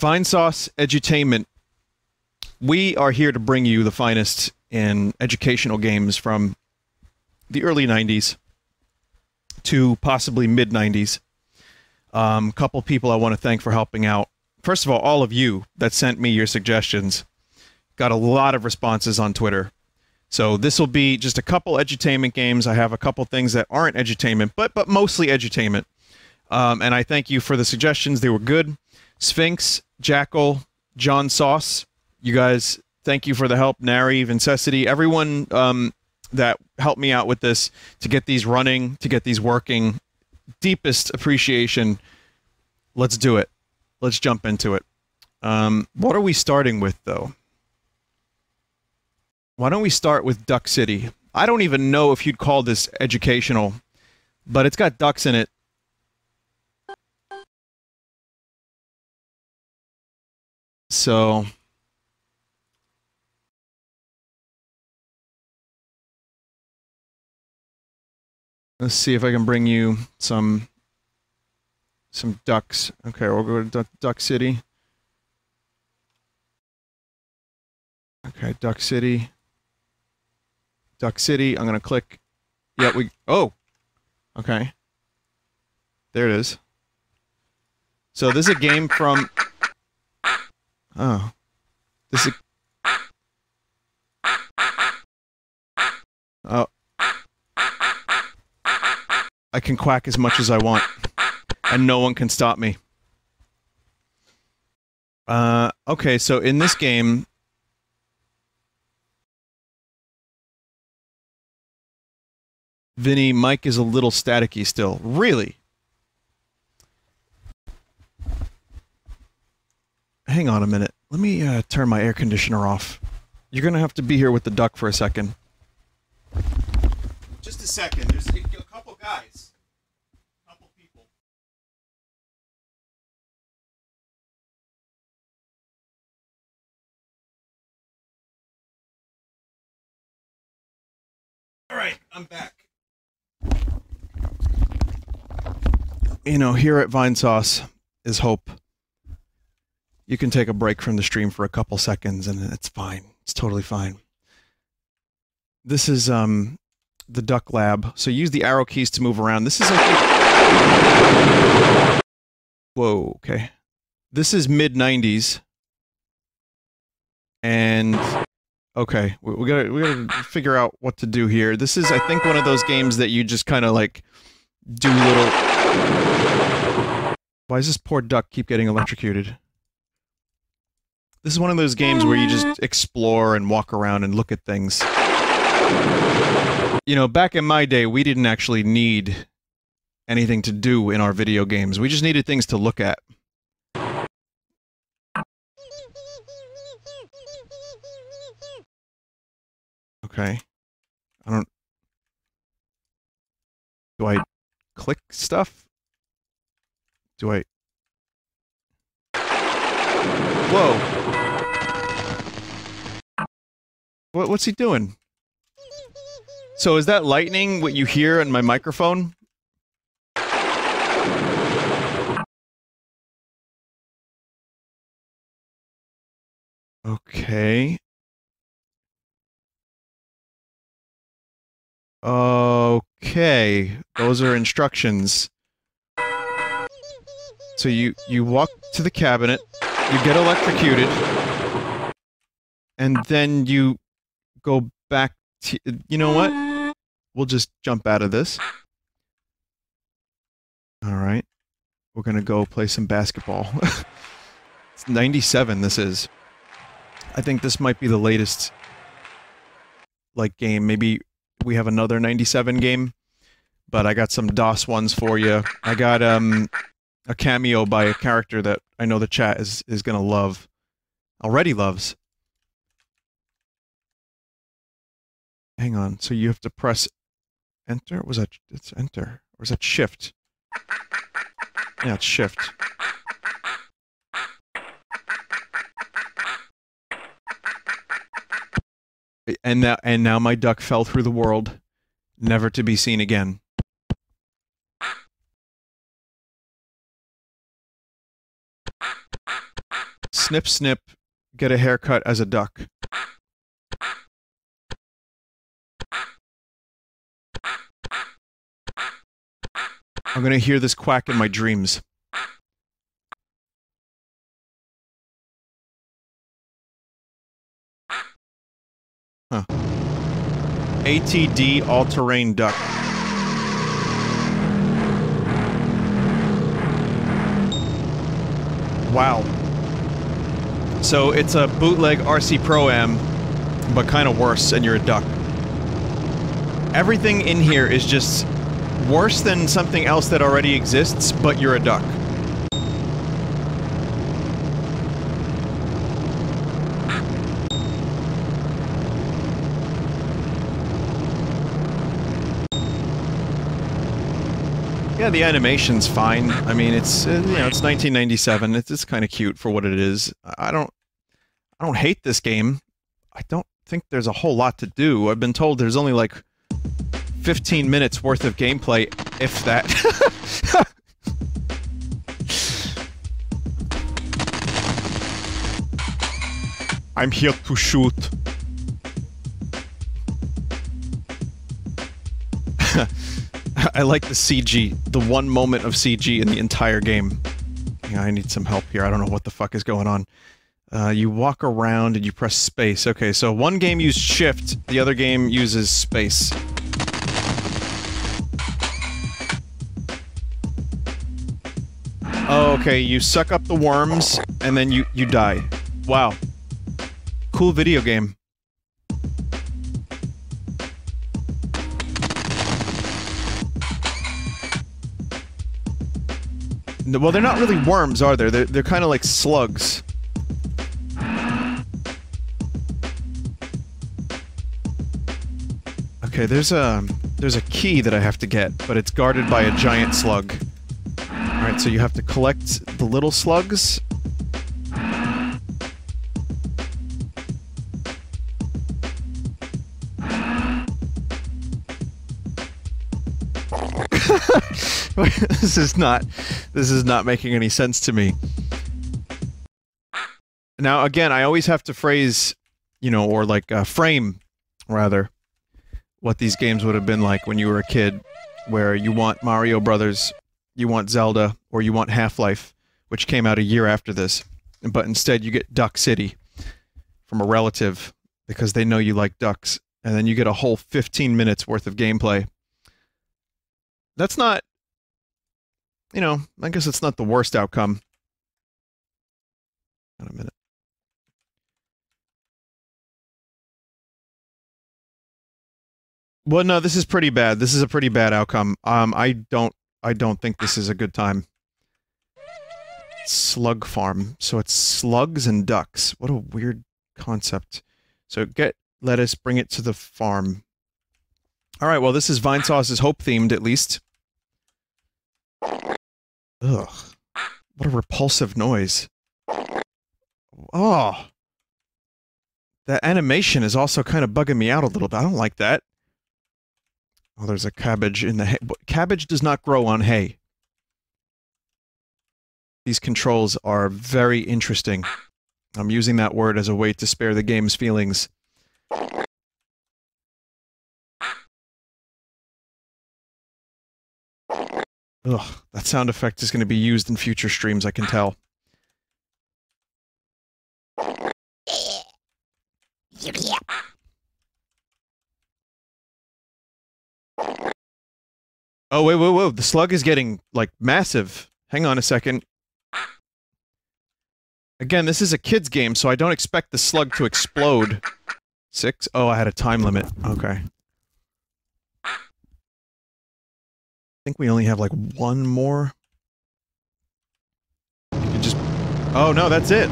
Vinesauce Edutainment. We are here to bring you the finest in educational games from the early 90s to possibly mid-90s. Couple people I want to thank for helping out. First of all of you that sent me your suggestions. Got a lot of responses on Twitter. So this will be just a couple edutainment games. I have a couple things that aren't edutainment, but mostly edutainment. And I thank you for the suggestions. They were good. Sphinx, Jackal, John Sauce, you guys, thank you for the help. Nary, Vincessity, everyone that helped me out with this to get these running, to get these working. Deepest appreciation. Let's do it. Let's jump into it. What are we starting with, though? Why don't we start with Duck City? I don't even know if you'd call this educational, but it's got ducks in it. So... let's see if I can bring you some ducks. Okay, we'll go to Duck City. Okay, Duck City. Duck City, I'm gonna click. Yeah, we, oh! Okay. There it is. So this is a game from, oh. This is a, oh. I can quack as much as I want. And no one can stop me. Okay, so in this game, Vinny, Mike is a little staticky still. Really? Hang on a minute. Let me turn my air conditioner off. You're going to have to be here with the duck for a second. Just a second. There's a couple guys. A couple people. All right, I'm back. You know, here at Vinesauce is hope. You can take a break from the stream for a couple seconds and it's fine. It's totally fine. This is the duck lab. So use the arrow keys to move around. This is like... whoa, okay. This is mid-90s. And okay, we gotta figure out what to do here. This is, I think, one of those games that you just kind of like do little... why does this poor duck keep getting electrocuted? This is one of those games where you just explore and walk around and look at things. You know, back in my day, we didn't actually need anything to do in our video games. We just needed things to look at. Okay. I don't... do I click stuff? Do I... whoa! What's he doing? So is that lightning, what you hear in my microphone? Okay... okay, those are instructions. So you walk to the cabinet, you get electrocuted, and then you go back to... you know what? We'll just jump out of this. Alright. We're gonna go play some basketball. It's 97, this is. I think this might be the latest, like, game. Maybe we have another 97 game, but I got some DOS ones for you. I got, a cameo by a character that I know the chat is gonna love. Already loves. Hang on, so you have to press enter? Was that... it's enter. Or is that shift? Yeah, it's shift. And now my duck fell through the world, never to be seen again. snip snip, get a haircut as a duck. I'm gonna hear this quack in my dreams. Huh. ATD all-terrain duck. Wow. So it's a bootleg RC Pro-Am, but kind of worse, and you're a duck. Everything in here is just worse than something else that already exists, but you're a duck. Yeah, the animation's fine. I mean, it's you know, it's 1997. It's kind of cute for what it is. I don't hate this game. I don't think there's a whole lot to do. I've been told there's only like 15 minutes worth of gameplay, if that. I'm here to shoot. I like the CG, the one moment of CG in the entire game. Yeah, I need some help here. I don't know what the fuck is going on. You walk around and you press space. Okay, so one game used shift, the other game uses space. Oh, okay, you suck up the worms, and then you die. Wow. Cool video game. Well, they're not really worms, are they? They're kind of like slugs. Okay, there's a key that I have to get, but it's guarded by a giant slug. Alright, so you have to collect the little slugs. This is not making any sense to me. Now, again, I always have to phrase, you know, or like, frame, rather, what these games would have been like when you were a kid, where you want Mario Brothers, you want Zelda, or you want Half-Life, which came out a year after this, but instead you get Duck City from a relative, because they know you like ducks, and then you get a whole 15 minutes worth of gameplay. That's not, you know, I guess it's not the worst outcome. Wait a minute. Well, no, this is pretty bad. This is a pretty bad outcome. I don't think this is a good time. Slug farm. So it's slugs and ducks. What a weird concept. So get lettuce, bring it to the farm. Alright, well, this is Vinesauce's Hope-themed, at least. Ugh. What a repulsive noise. Oh! That animation is also kind of bugging me out a little bit. I don't like that. Oh, there's a cabbage in the hay. Cabbage does not grow on hay. These controls are very interesting. I'm using that word as a way to spare the game's feelings. Ugh, that sound effect is going to be used in future streams, I can tell. Oh, wait, whoa, whoa, the slug is getting, like, massive. Hang on a second. Again, this is a kid's game, so I don't expect the slug to explode. 6? Oh, I had a time limit. Okay. I think we only have, like, one more. You can just... Oh, no, that's it!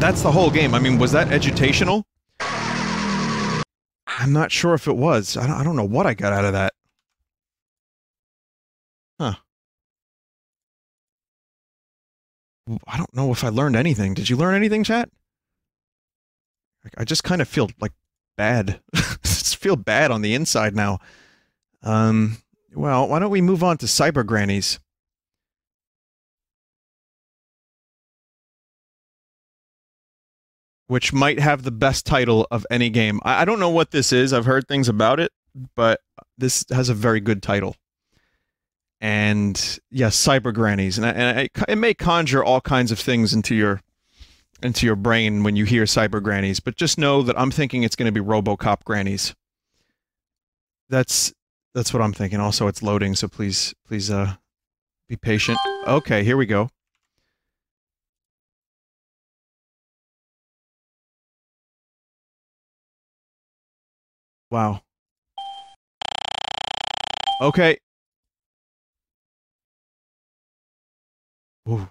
That's the whole game. I mean, was that educational? I'm not sure if it was. I don't know what I got out of that. Huh. I don't know if I learned anything. Did you learn anything, chat? I just kind of feel, like, bad. I just feel bad on the inside now. Well, why don't we move on to Cyber Grannies? which might have the best title of any game. I don't know what this is. I've heard things about it, but this has a very good title. And yes, Cyber Grannies, and it may conjure all kinds of things into your brain when you hear Cyber Grannies, but just know that I'm thinking it's going to be RoboCop Grannies. That's what I'm thinking. Also, it's loading, so please be patient. Okay, here we go. Wow. Okay. Ooh.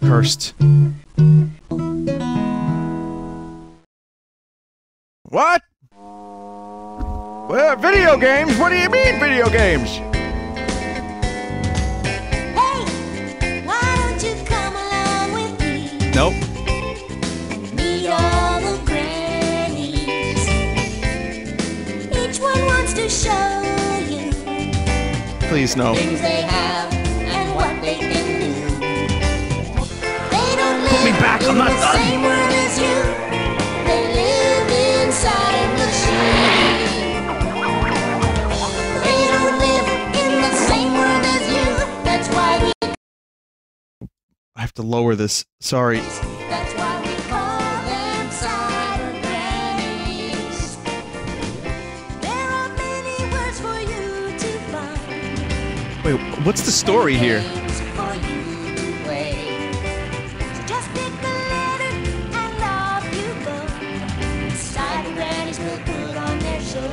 Cursed. What? Well, video games? What do you mean, video games? Hey, why don't you come along with me? Nope. And meet all the grannies. Each one wants to show you. Please, no. Things they have and what they can do. They don't live. Put me back. I'm not done. Same world as you. They live inside a machine. I have to lower this. Sorry. That's why we call them Cyber Grannies. There are many words for you to find. Wait, what's the story here? Just pick a letter and off you go. Cyber Grannies will put on their show.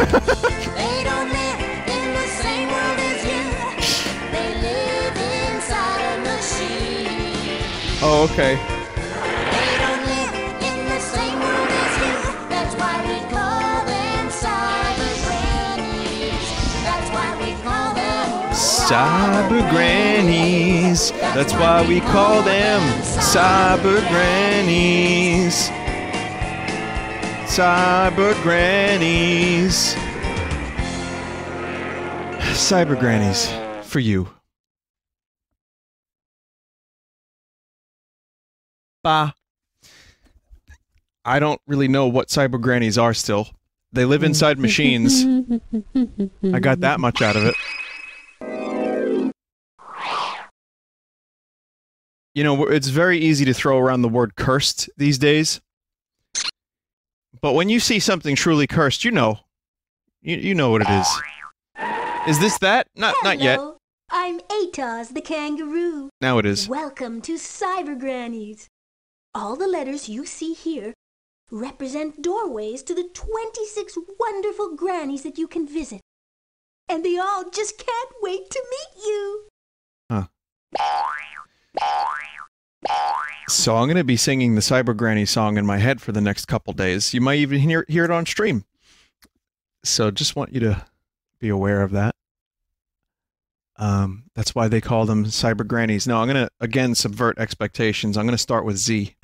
They don't live in the same world as you. They live. Oh, okay. They don't live in the same world as you. That's why we call them Cyber Grannies. That's why we call them Cyber Grannies. That's why we call them Cyber Grannies. Cyber Grannies. Cyber Grannies for you. I don't really know what Cyber Grannies are still. They live inside machines. I got that much out of it. You know, it's very easy to throw around the word cursed these days. But when you see something truly cursed, you know. You know what it is. Is this that? Not yet. I'm Atos the kangaroo. Now it is. Welcome to Cyber Grannies. All the letters you see here represent doorways to the 26 wonderful grannies that you can visit. And they all just can't wait to meet you. Huh. So I'm going to be singing the Cyber Granny song in my head for the next couple days. You might even hear it on stream. So just want you to be aware of that. That's why they call them Cyber Grannies. Now, I'm going to, again, subvert expectations. I'm going to start with Z.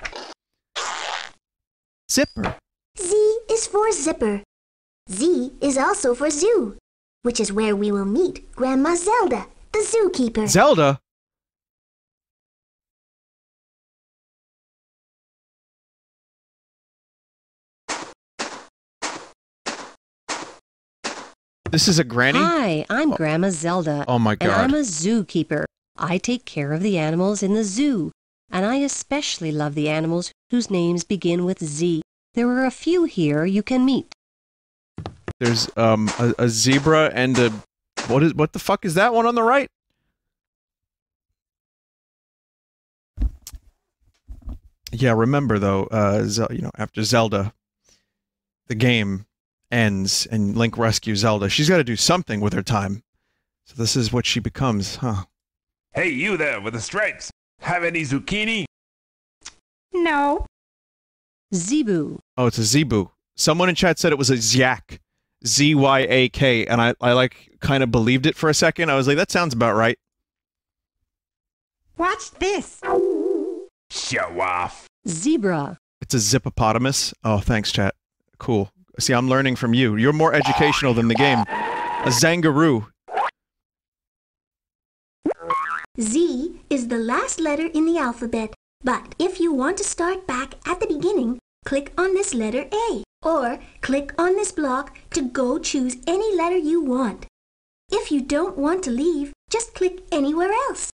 Zipper. Z is for zipper. Z is also for zoo, which is where we will meet Grandma Zelda, the zookeeper. Zelda? This is a granny? Hi, I'm Grandma Zelda. Oh my God. And I'm a zookeeper. I take care of the animals in the zoo. And I especially love the animals whose names begin with Z. There are a few here you can meet. There's a zebra and a... What the fuck is that one on the right? Yeah, remember though, you know, after Zelda, the game ends and Link rescues Zelda. She's got to do something with her time. So this is what she becomes, huh? Hey, you there with the stripes. Have any zucchini? No. Zebu. Oh, it's a zebu. Someone in chat said it was a zyak. Z-Y-A-K. And I like, kind of believed it for a second. I was like, that sounds about right. Watch this. Show off. Zebra. It's a zippopotamus. Oh, thanks, chat. Cool. See, I'm learning from you. You're more educational than the game. A Zangaroo. Z is the last letter in the alphabet, But if you want to start back at the beginning, click on this letter A, or click on this block to go choose any letter you want. If you don't want to leave, just click anywhere else.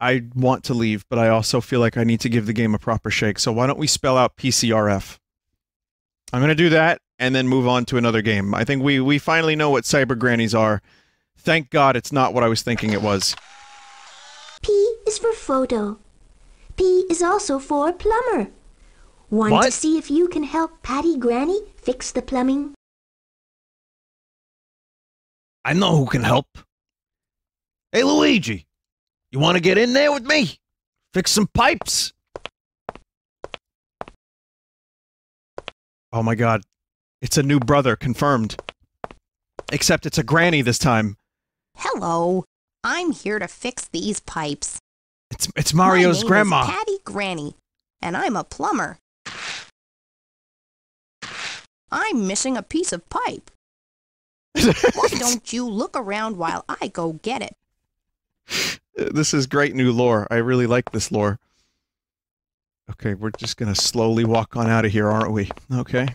I want to leave, but I also feel like I need to give the game a proper shake, so why don't we spell out PCRF? I'm going to do that, and then move on to another game. I think we finally know what Cyber Grannies are. Thank God it's not what I was thinking it was. P is for photo. P is also for plumber. Want to see if you can help Patty Granny fix the plumbing? I know who can help. Hey, Luigi, you want to get in there with me? Fix some pipes? Oh my God. It's a new brother, confirmed. Except it's a granny this time. Hello. I'm here to fix these pipes. It's Mario's grandma. My name is Patty Granny, and I'm a plumber. I'm missing a piece of pipe. Why don't you look around while I go get it? This is great new lore. I really like this lore. Okay, we're just gonna slowly walk on out of here, aren't we? Okay.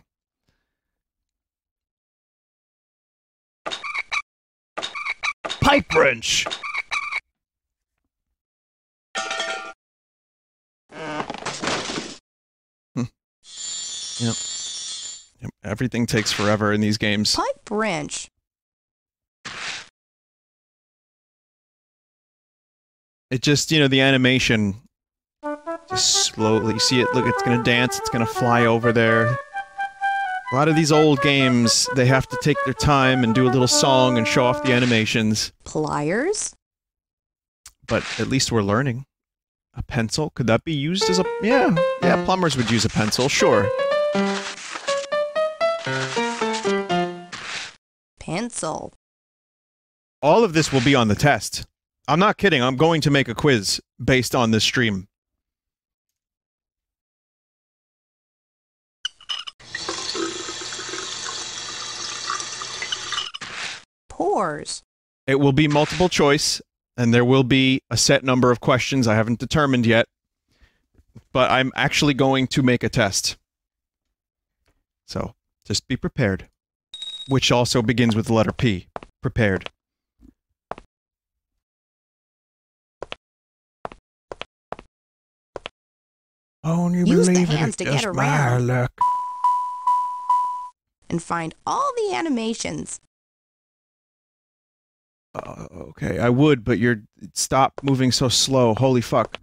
Pipe wrench! Yep. Everything takes forever in these games. Pipe wrench. It just, you know, the animation. Just slowly. See it? Look, it's gonna dance. It's gonna fly over there. A lot of these old games, they have to take their time and do a little song and show off the animations. Pliers? But at least we're learning. A pencil? Could that be used as a... Yeah. Yeah, plumbers would use a pencil, sure. Pencil. All of this will be on the test. I'm not kidding. I'm going to make a quiz based on this stream. Pores. It will be multiple choice, and there will be a set number of questions I haven't determined yet, but I'm actually going to make a test. So, just be prepared. Which also begins with the letter P. Prepared. Only use the hands to get around. Luck. And find all the animations. Okay, I would, but you're... Stop moving so slow. Holy fuck.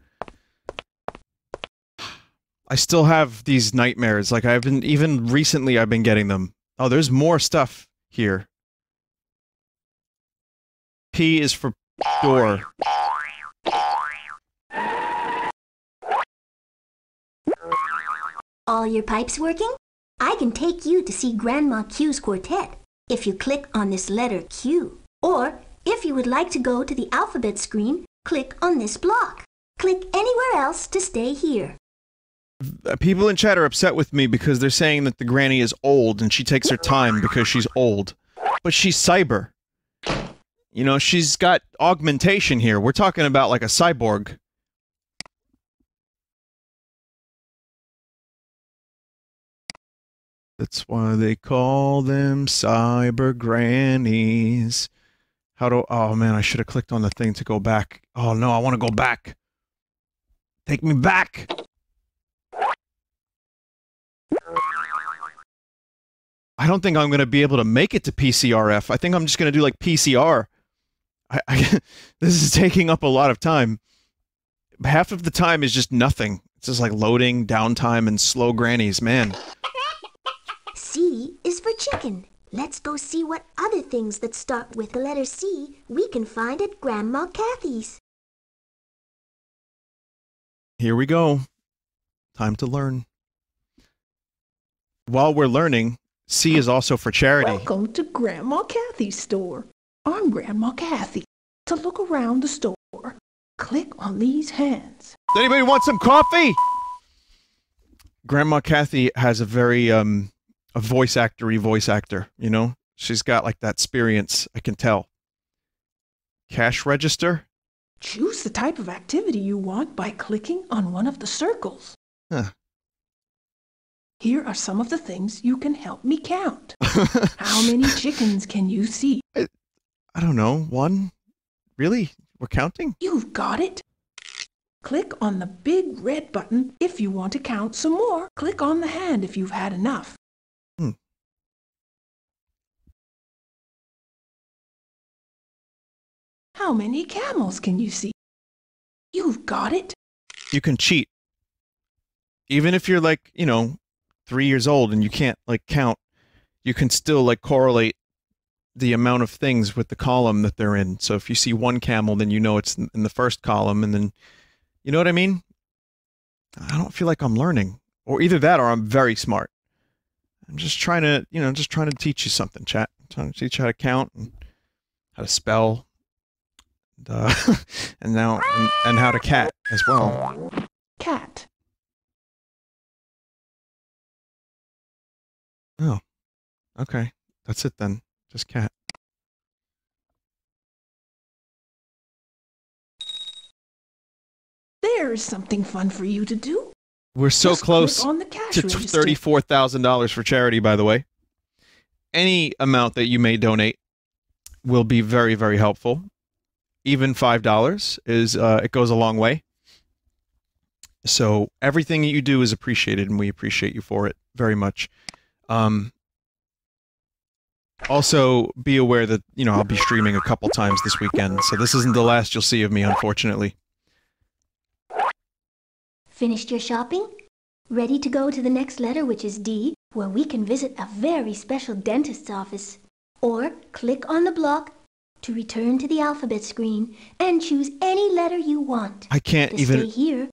I still have these nightmares. Like, I've been... Even recently, I've been getting them. Oh, there's more stuff here. P is for door. All your pipes working? I can take you to see Grandma Q's quartet if you click on this letter Q. Or, if you would like to go to the alphabet screen, click on this block. Click anywhere else to stay here. People in chat are upset with me because they're saying that the granny is old and she takes her time because she's old. But she's cyber. You know, she's got augmentation here. We're talking about like a cyborg. That's why they call them Cyber Grannies. How do... Oh, man, I should have clicked on the thing to go back. Oh, no, I want to go back. Take me back! I don't think I'm going to be able to make it to PCRF. I think I'm just going to do, like, PCR. This is taking up a lot of time. Half of the time is just nothing. It's just, like, loading, downtime, and slow grannies. Man. C is for chicken. Let's go see what other things that start with the letter C we can find at Grandma Kathy's. Here we go. Time to learn. While we're learning, C is also for charity. Welcome to Grandma Kathy's store. I'm Grandma Kathy. To look around the store, click on these hands. Does anybody want some coffee? Grandma Kathy has a very, a voice actor, you know? She's got, like, that experience, I can tell. Cash register? Choose the type of activity you want by clicking on one of the circles. Huh. Here are some of the things you can help me count. How many chickens can you see? I don't know. One? Really? We're counting? You've got it. Click on the big red button if you want to count some more. Click on the hand if you've had enough. Hmm. How many camels can you see? You've got it. You can cheat. Even if you're like, you know, 3 years old and you can't like count, you can still like correlate the amount of things with the column that they're in. So if you see one camel, then you know it's in the first column, and then, you know what I mean? I don't feel like I'm learning, or either that, or I'm very smart. I'm just trying to, you know, just trying to teach you something, chat. I'm trying to teach you how to count, and how to spell, and now and how to cat as well. Cat. Oh, okay. That's it then. Just cat. There is something fun for you to do. We're so just close on the cash to $34,000 for charity, by the way. Any amount that you may donate will be very, very helpful. Even $5 is it goes a long way. So everything that you do is appreciated, and we appreciate you for it very much. Also, be aware that, you know, I'll be streaming a couple times this weekend, so this isn't the last you'll see of me, unfortunately. Finished your shopping? Ready to go to the next letter, which is D, where we can visit a very special dentist's office. Or click on the block to return to the alphabet screen and choose any letter you want. I can't even... stay here,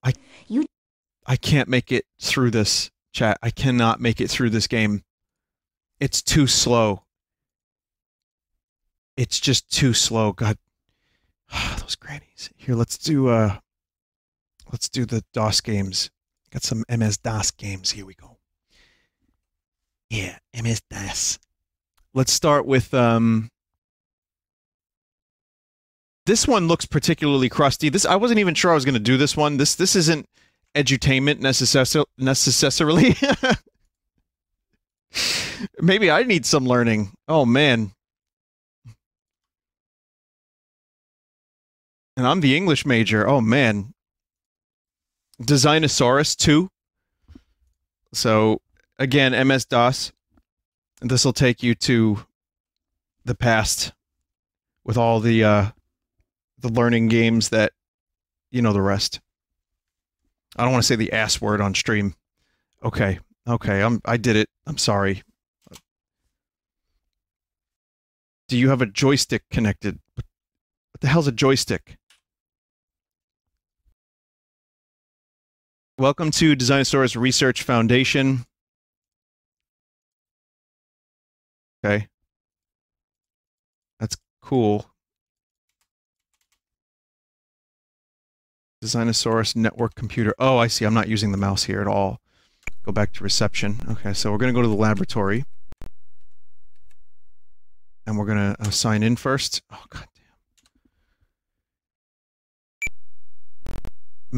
I can't make it through this, chat. I cannot make it through this game. It's too slow. It's just too slow. God, those grannies. Here, let's do the DOS games. Got some MS-DOS games. Here we go. Yeah, MS-DOS. Let's start with, this one looks particularly crusty. This, I wasn't even sure I was going to do this one. This isn't edutainment necessarily. Maybe I need some learning. Oh, man. And I'm the English major. Oh, man. Designasaurus II. So, again, MS-DOS. This will take you to the past with all the learning games that, you know, the rest. I don't want to say the ass word on stream. Okay. Okay. I did it. I'm sorry. Do you have a joystick connected? What the hell's a joystick? Welcome to Designasaurus Research Foundation. Okay. That's cool. Designasaurus Network Computer. Oh, I see. I'm not using the mouse here at all. Go back to reception. Okay, so we're going to go to the laboratory. And we're going to sign in first. Oh, God damn.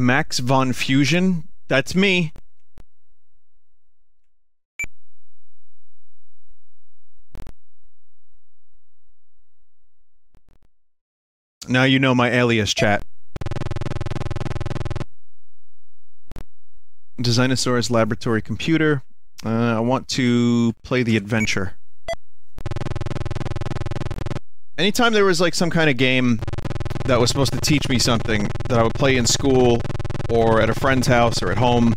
Max von Fusion. That's me. Now you know my alias, chat. Designasaurus Laboratory Computer. I want to play the adventure. Anytime there was like some kind of game that was supposed to teach me something that I would play in school or at a friend's house or at home,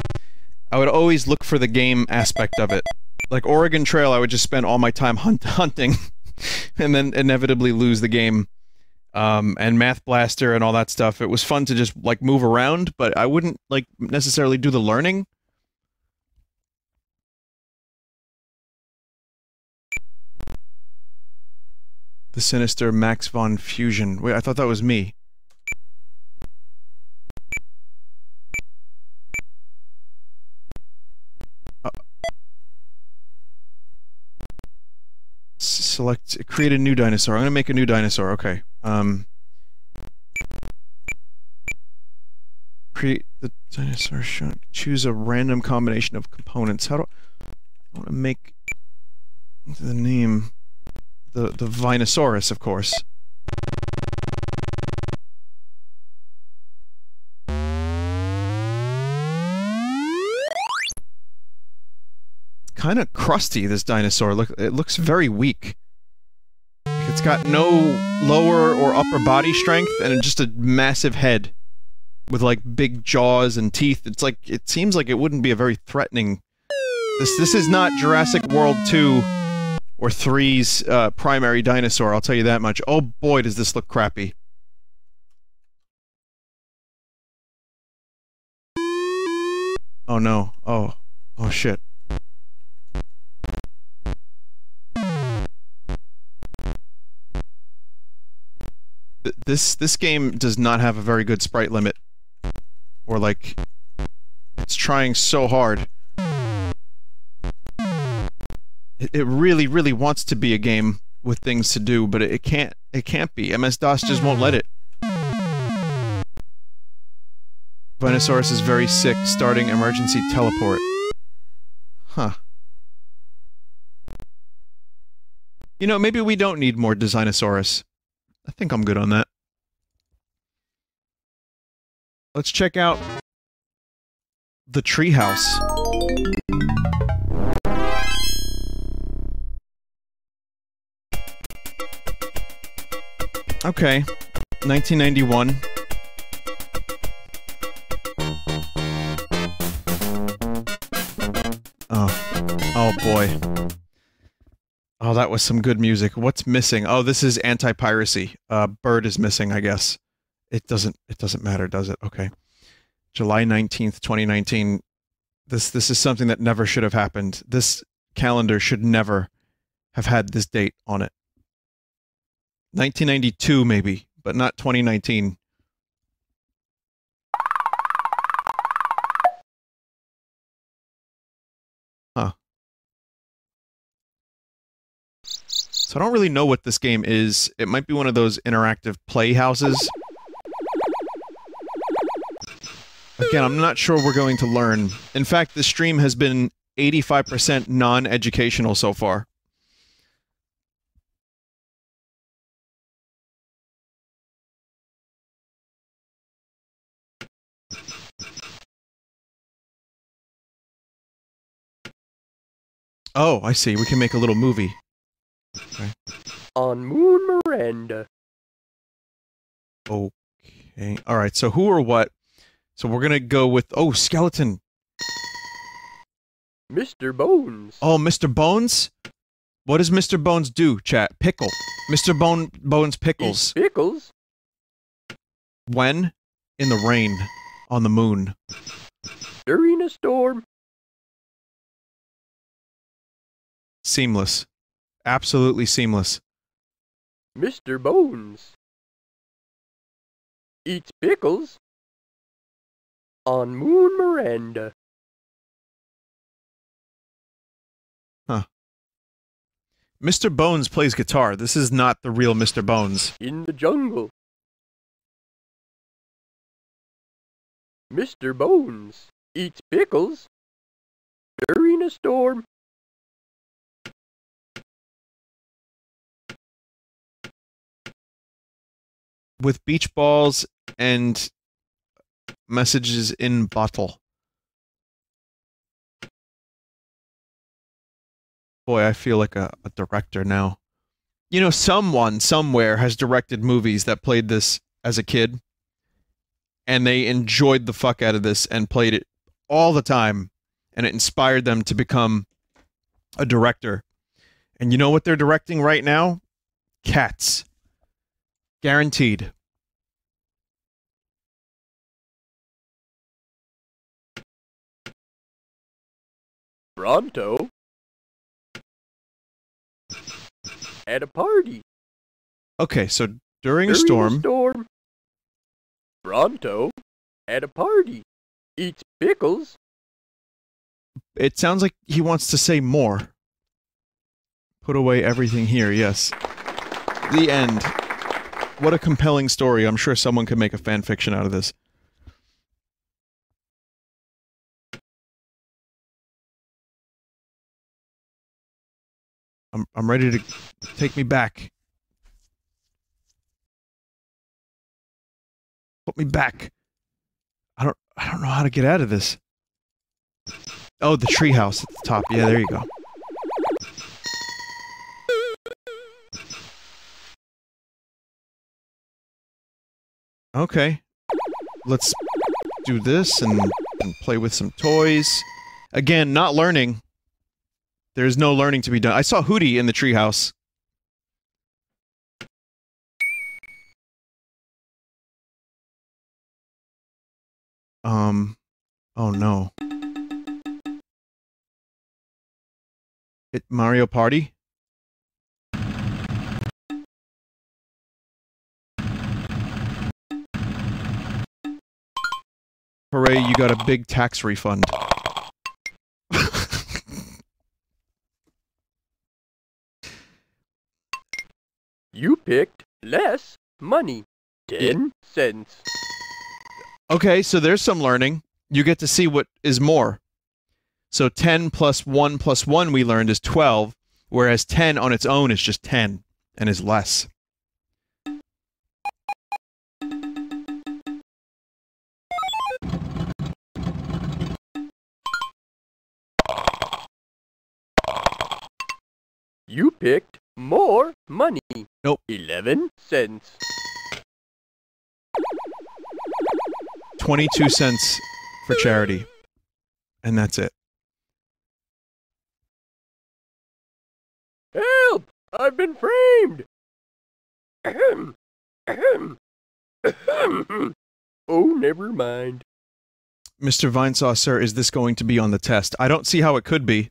I would always look for the game aspect of it. Like Oregon Trail, I would just spend all my time hunting and then inevitably lose the game. And Math Blaster and all that stuff. It was fun to just, like, move around, but I wouldn't, like, necessarily do the learning. The sinister Max von Fusion. Wait, I thought that was me. Select, create a new dinosaur. I'm gonna make a new dinosaur, okay. create the dinosaur shot. Choose a random combination of components. How do I want to make the name? The Vinosaurus, of course. It's kind of crusty, this dinosaur. Look, it looks very weak. It's got no lower or upper body strength, and just a massive head with like big jaws and teeth. It's like, it seems like it wouldn't be a very threatening. This is not Jurassic World 2 or 3's primary dinosaur. I'll tell you that much. Oh boy, does this look crappy. Oh no. Oh shit. This game does not have a very good sprite limit. Or like, it's trying so hard. It really, really wants to be a game with things to do, but it can't be. MS-DOS just won't let it. Vinosaurus is very sick, starting emergency teleport. Huh. You know, maybe we don't need more Designasaurus. I think I'm good on that. Let's check out The Treehouse. Okay. 1991. Oh boy. Oh, that was some good music. What's missing? Oh, this is anti-piracy. Bird is missing, I guess. It doesn't matter, does it? Okay. July 19th, 2019. This is something that never should have happened. This calendar should never have had this date on it. 1992 maybe, but not 2019. So I don't really know what this game is. It might be one of those interactive playhouses. Again, I'm not sure we're going to learn. In fact, the stream has been 85% non-educational so far. Oh, I see. We can make a little movie. Okay. On Moon Miranda. Okay. Alright, so who or what? So we're gonna go with... Oh, skeleton! Mr. Bones. Oh, Mr. Bones? What does Mr. Bones do, chat? Pickle. Mr. Bones pickles. Eat pickles? When? In the rain. On the moon. During a storm. Seamless. Absolutely seamless. Mr. Bones eats pickles on Moon Miranda. Huh. Mr. Bones plays guitar. This is not the real Mr. Bones. In the jungle. Mr. Bones eats pickles during a storm. With beach balls and messages in bottle. Boy, I feel like a director now. You know, someone somewhere has directed movies that played this as a kid. And they enjoyed the fuck out of this and played it all the time. And it inspired them to become a director. And you know what they're directing right now? Cats. Guaranteed. Pronto. At a party. Okay, so during a storm. Pronto. At a party. Eats pickles. It sounds like he wants to say more. Put away everything here, yes. The end. What a compelling story. I'm sure someone could make a fan fiction out of this. I'm ready to take me back. Put me back. I don't know how to get out of this. Oh, the treehouse at the top. Yeah, there you go. Okay. Let's do this and play with some toys. Again, not learning. There's no learning to be done. I saw Hootie in the treehouse. Oh no. Hit Mario Party? Hooray, you got a big tax refund. You picked less money. 10 cents. Okay, so there's some learning. You get to see what is more. So 10 plus 1 we learned is 12, whereas 10 on its own is just 10, and is less. You picked more money. Nope. 11 cents. 22 cents for charity. And that's it. Help! I've been framed! Ahem. Ahem. Ahem. Oh, never mind. Mr. Vinesauce, sir, is this going to be on the test? I don't see how it could be.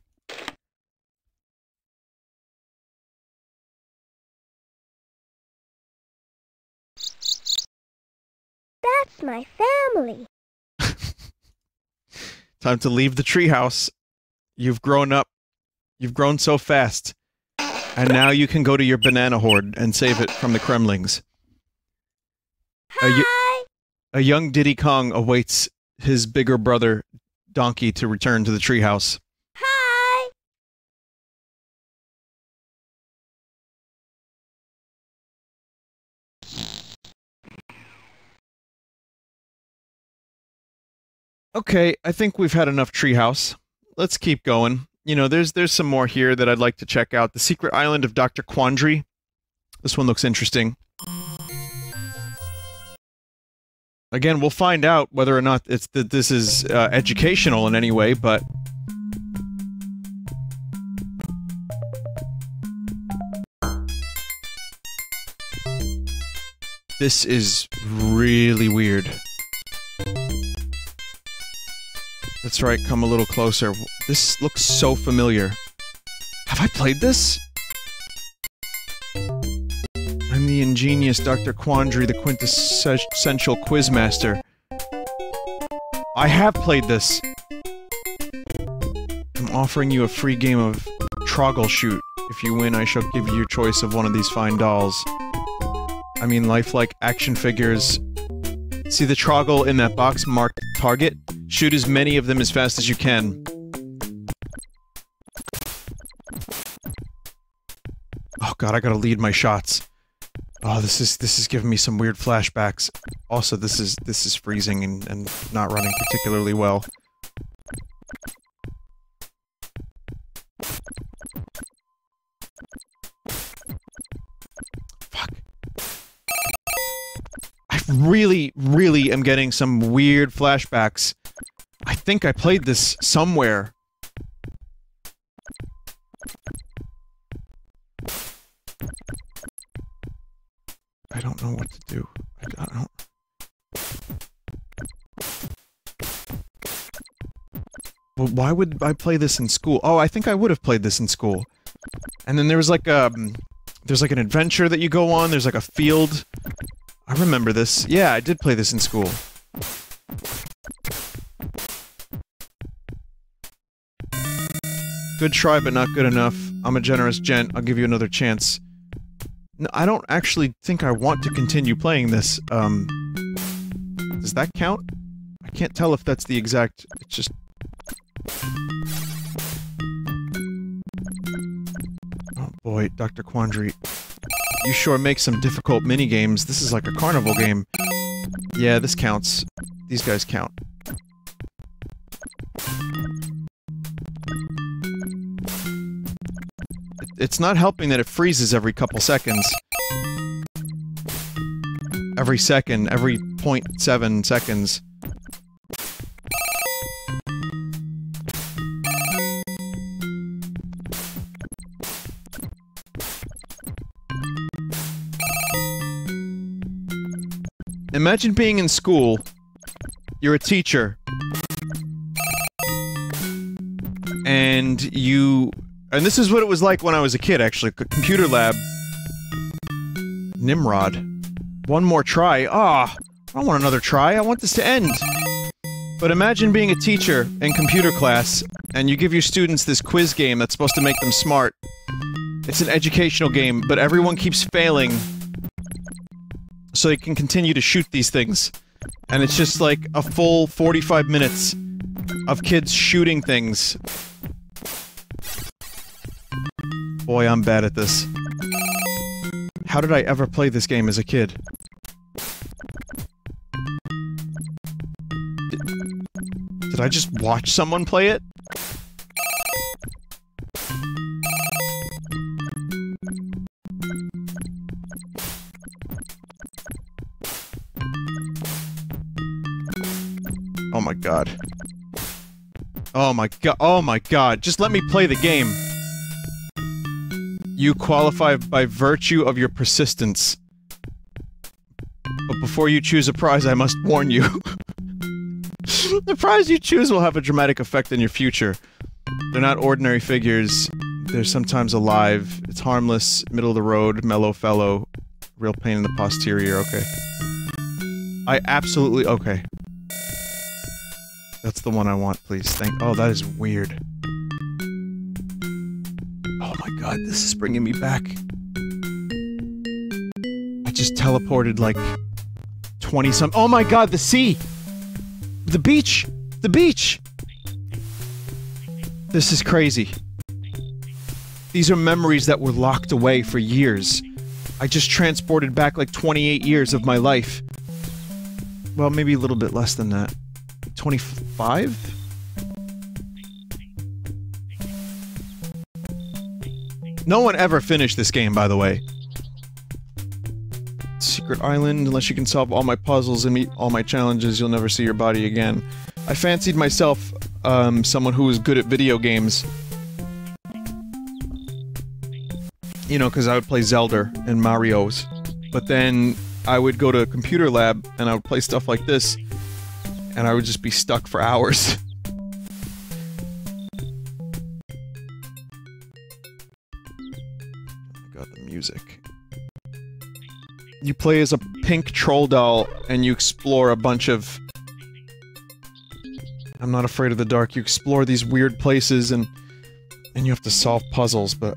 That's my family. Time to leave the treehouse. You've grown up. You've grown so fast. And now you can go to your banana horde and save it from the Kremlings. Hi! A young Diddy Kong awaits his bigger brother, Donkey, to return to the treehouse. Hi! Okay, I think we've had enough treehouse. Let's keep going. You know, there's some more here that I'd like to check out. The Secret Island of Dr. Quandary. This one looks interesting. Again, we'll find out whether or not it's that this is educational in any way, but this is really weird. That's right, come a little closer. This looks so familiar. Have I played this? I'm the ingenious Dr. Quandary, the quintessential quizmaster. I have played this. I'm offering you a free game of Troggle Shoot. If you win, I shall give you your choice of one of these fine dolls. I mean, lifelike action figures. See the Troggle in that box marked Target? Shoot as many of them as fast as you can. Oh god, I gotta lead my shots. Oh, this is giving me some weird flashbacks. Also, this is freezing and not running particularly well. Really am getting some weird flashbacks. I think I played this somewhere. I don't know what to do. I don't know. Well, why would I play this in school? Oh, I think I would have played this in school. And then there was like a... There's like an adventure that you go on, there's like a field... I remember this. Yeah, I did play this in school. Good try, but not good enough. I'm a generous gent. I'll give you another chance. No, I don't actually think I want to continue playing this. Does that count? I can't tell if that's the exact... It's just... I don't Boy, Dr. Quandary, you sure make some difficult minigames. This is like a carnival game. Yeah, this counts. These guys count. It's not helping that it freezes every couple seconds. Every second, every 0.7 seconds. Imagine being in school. You're a teacher. And you... And this is what it was like when I was a kid, actually. Computer lab. Nimrod. One more try. Ah, I don't want another try. I want this to end. But imagine being a teacher in computer class, and you give your students this quiz game that's supposed to make them smart. It's an educational game, but everyone keeps failing. So you can continue to shoot these things. And it's just like a full 45 minutes of kids shooting things. Boy, I'm bad at this. How did I ever play this game as a kid? Did I just watch someone play it? Oh my god. Oh my god. Oh my god. Just let me play the game. You qualify by virtue of your persistence. But before you choose a prize, I must warn you. The prize you choose will have a dramatic effect on your future. They're not ordinary figures. They're sometimes alive. It's harmless, middle of the road, mellow fellow. Real pain in the posterior, okay. I absolutely- okay. That's the one I want, please. Oh, that is weird. Oh my god, this is bringing me back. I just teleported like... 20-some- oh my god, the sea! The beach! The beach! This is crazy. These are memories that were locked away for years. I just transported back like 28 years of my life. Well, maybe a little bit less than that. 25? No one ever finished this game, by the way. Secret Island, unless you can solve all my puzzles and meet all my challenges, you'll never see your body again. I fancied myself, someone who was good at video games. You know, because I would play Zelda and Mario's. But then, I would go to a computer lab, and I would play stuff like this. And I would just be stuck for hours. God, the music. You play as a pink troll doll, and you explore a bunch of... I'm not afraid of the dark. You explore these weird places, and you have to solve puzzles, but...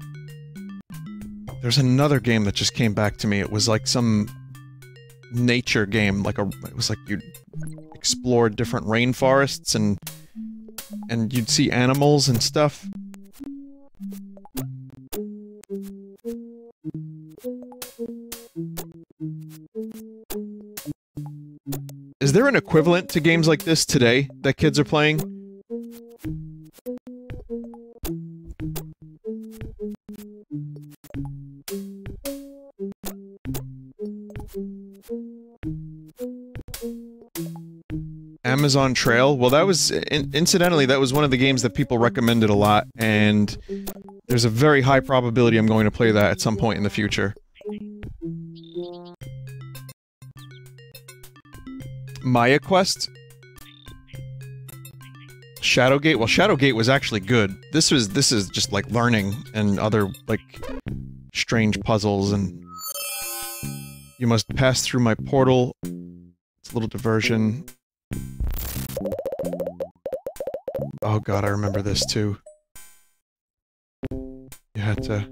There's another game that just came back to me. It was like some... nature game, like a... It was like you'd... explore different rainforests, and you'd see animals and stuff. Is there an equivalent to games like this today that kids are playing? Amazon Trail? Well, that was... incidentally, that was one of the games that people recommended a lot, and... There's a very high probability I'm going to play that at some point in the future. Maya Quest? Shadowgate? Well, Shadowgate was actually good. This is just, like, learning, and other, like... strange puzzles, and... You must pass through my portal. It's a little diversion. Oh god, I remember this too. You had to...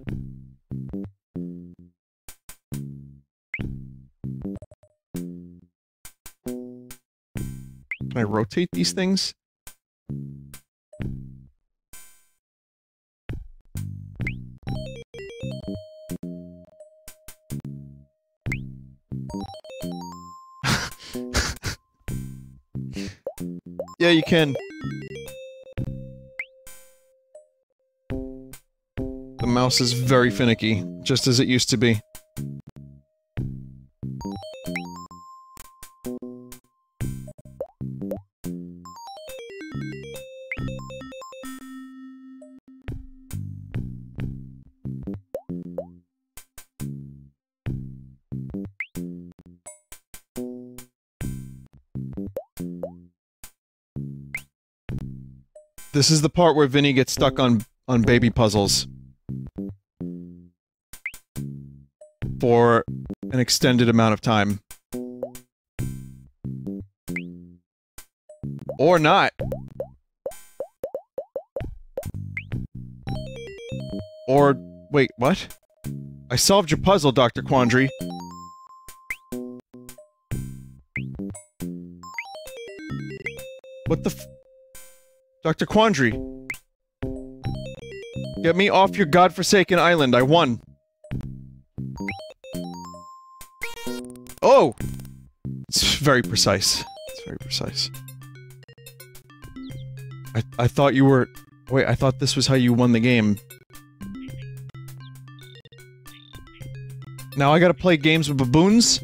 Can I rotate these things? Yeah, you can. The mouse is very finicky, just as it used to be. This is the part where Vinny gets stuck on baby puzzles. For an extended amount of time. Or not. Or... wait, what? I solved your puzzle, Dr. Quandary. What the f... Dr. Quandary! Get me off your godforsaken island, I won! Oh! It's very precise. It's very precise. I thought you were... wait, I thought this was how you won the game. Now I gotta play games with baboons?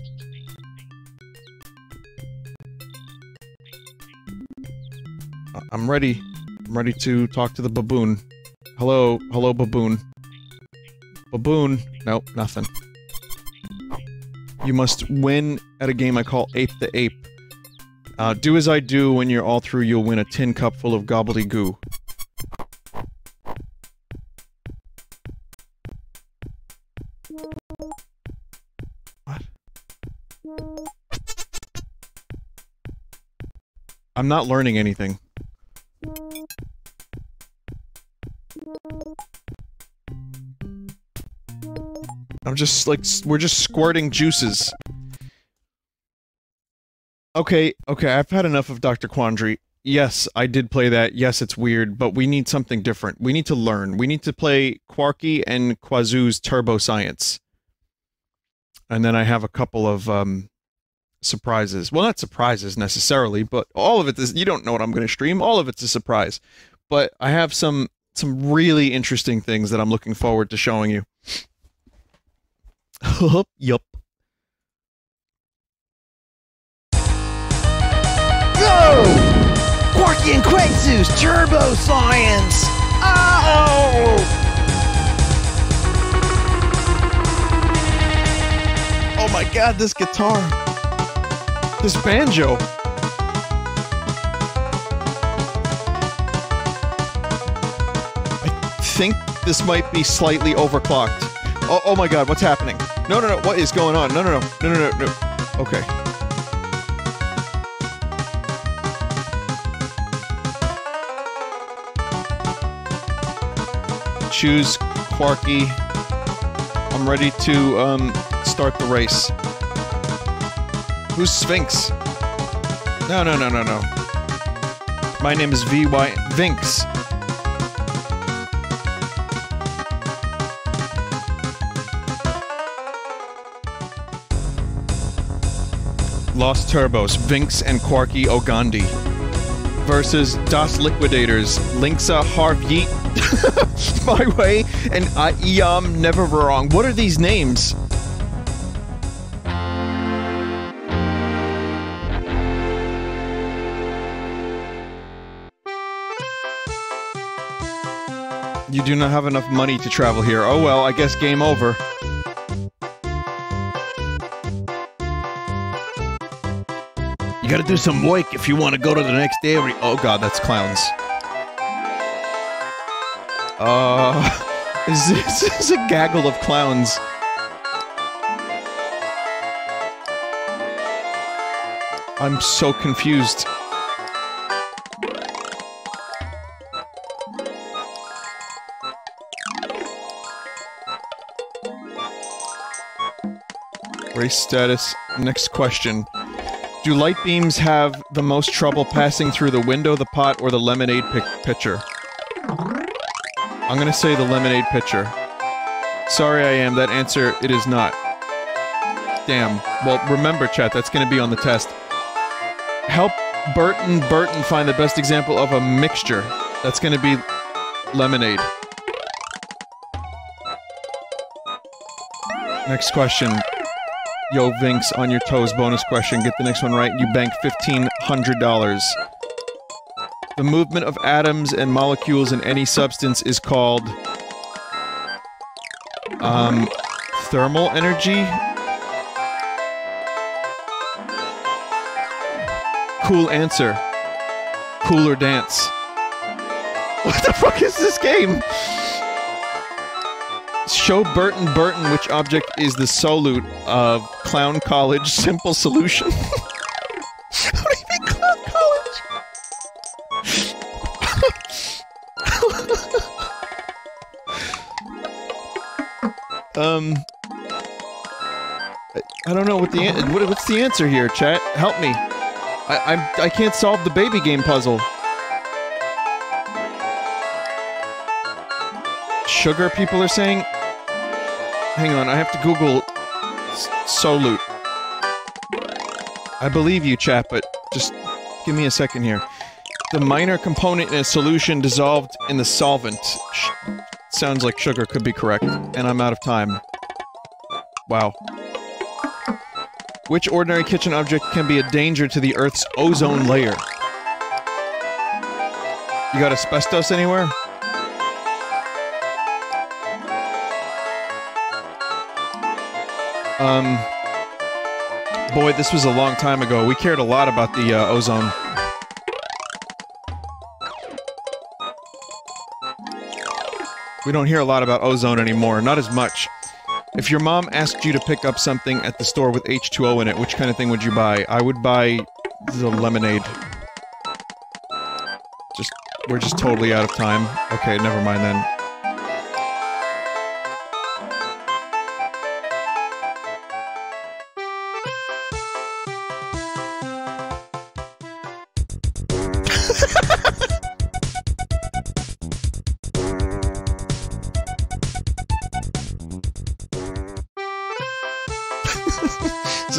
I'm ready. I'm ready to talk to the baboon. Hello. Hello, baboon. Baboon. Nope, nothing. You must win at a game I call Ape the Ape. Do as I do, when you're all through, you'll win a tin cup full of gobbledygook. What? I'm not learning anything. I'm just, like, we're just squirting juices. Okay, okay, I've had enough of Dr. Quandary. Yes, I did play that. Yes, it's weird, but we need something different. We need to learn. We need to play Quarky and Quazoo's Turbo Science. And then I have a couple of, surprises. Well, not surprises, necessarily, but all of it is- you don't know what I'm gonna stream. All of it's a surprise. But I have some really interesting things that I'm looking forward to showing you. Yup. Go! Quarky and Quazoo's Turbo Science! Oh! Oh my god, this guitar! This banjo! I think this might be slightly overclocked. Oh, oh my god, what's happening? No, no, no, what is going on? No, no, no, no, no, no, no. Okay. Choose Quarky. I'm ready to, start the race. Who's Sphinx? No, no, no, no, no. My name is VY... Vynx. Lost Turbos, Vynx and Quarky Ogandi. Versus Das Liquidators, Linksa, Harvyit, My Way, and Iam Never Wrong. What are these names? You do not have enough money to travel here. Oh well, I guess game over. You gotta do some work if you want to go to the next area. Oh god, that's clowns. This is a gaggle of clowns. I'm so confused. Race status. Next question. Do light beams have the most trouble passing through the window, the pot, or the lemonade pitcher? I'm gonna say the lemonade pitcher. Sorry I am, that answer, it is not. Damn. Well, remember, chat, that's gonna be on the test. Help Burton find the best example of a mixture. That's gonna be lemonade. Next question. Yo, Vynx, on your toes, bonus question. Get the next one right, you bank $1,500. The movement of atoms and molecules in any substance is called... thermal energy? Cool answer. Cooler dance. What the fuck is this game? Show Burton which object is the solute of Clown College Simple Solution. How do you mean Clown College? I don't know what the what's the answer here, chat? Help me. I can't solve the baby game puzzle. Sugar, people are saying? Hang on, I have to Google solute. I believe you, chat, but just give me a second here. The minor component in a solution dissolved in the solvent. Sounds like sugar could be correct, and I'm out of time. Wow. Which ordinary kitchen object can be a danger to the Earth's ozone layer? You got asbestos anywhere? Boy, this was a long time ago. We cared a lot about the, ozone. We don't hear a lot about ozone anymore. Not as much. If your mom asked you to pick up something at the store with H2O in it, which kind of thing would you buy? I would buy the lemonade. We're just totally out of time. Okay, never mind then.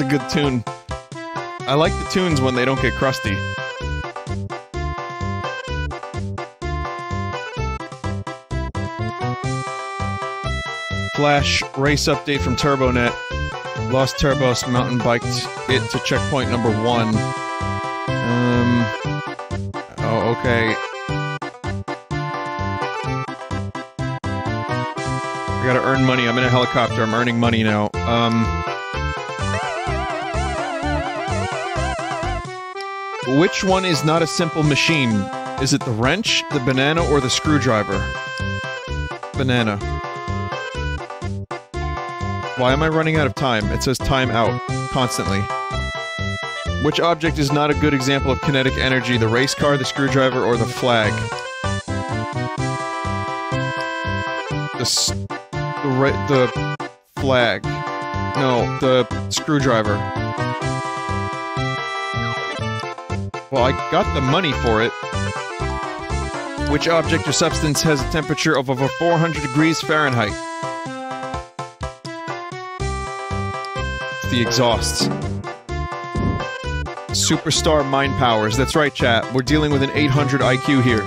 A good tune. I like the tunes when they don't get crusty. Flash race update from Turbonet. Lost Turbos mountain biked it to checkpoint number 1. Oh, okay. I gotta earn money. I'm in a helicopter. I'm earning money now. Which one is not a simple machine? Is it the wrench, the banana, or the screwdriver? Banana. Why am I running out of time? It says time out, constantly. Which object is not a good example of kinetic energy? The race car, the screwdriver, or the flag? The flag. No, the screwdriver. Well, I got the money for it. Which object or substance has a temperature of over 400 degrees Fahrenheit? It's the exhausts. Superstar mind powers. That's right, chat. We're dealing with an 800 IQ here.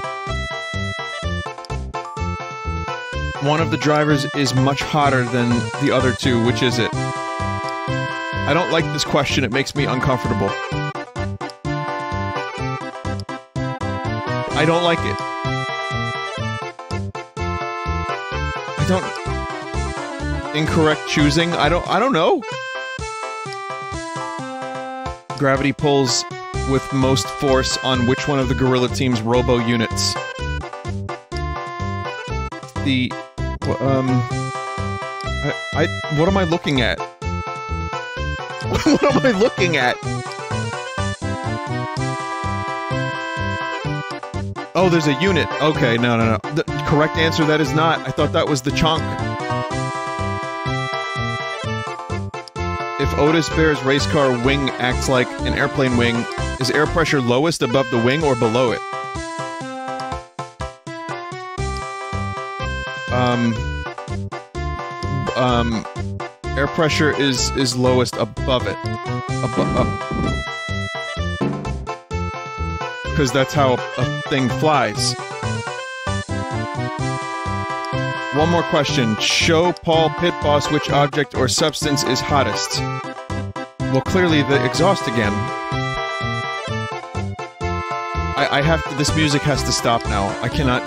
One of the drivers is much hotter than the other two. Which is it? I don't like this question. It makes me uncomfortable. I don't like it. Incorrect choosing? I don't know. Gravity pulls with most force on which one of the gorilla team's robo units? The... what am I looking at? What am I looking at? Oh, there's a unit. Okay, no. The correct answer, that is not. I thought that was the chonk. If Otis Bear's race car wing acts like an airplane wing, is air pressure lowest above the wing or below it? Air pressure is lowest above it. because that's how a thing flies. One more question. Show Paul Pitboss which object or substance is hottest. Well, clearly the exhaust again. I have to, this music has to stop now. I cannot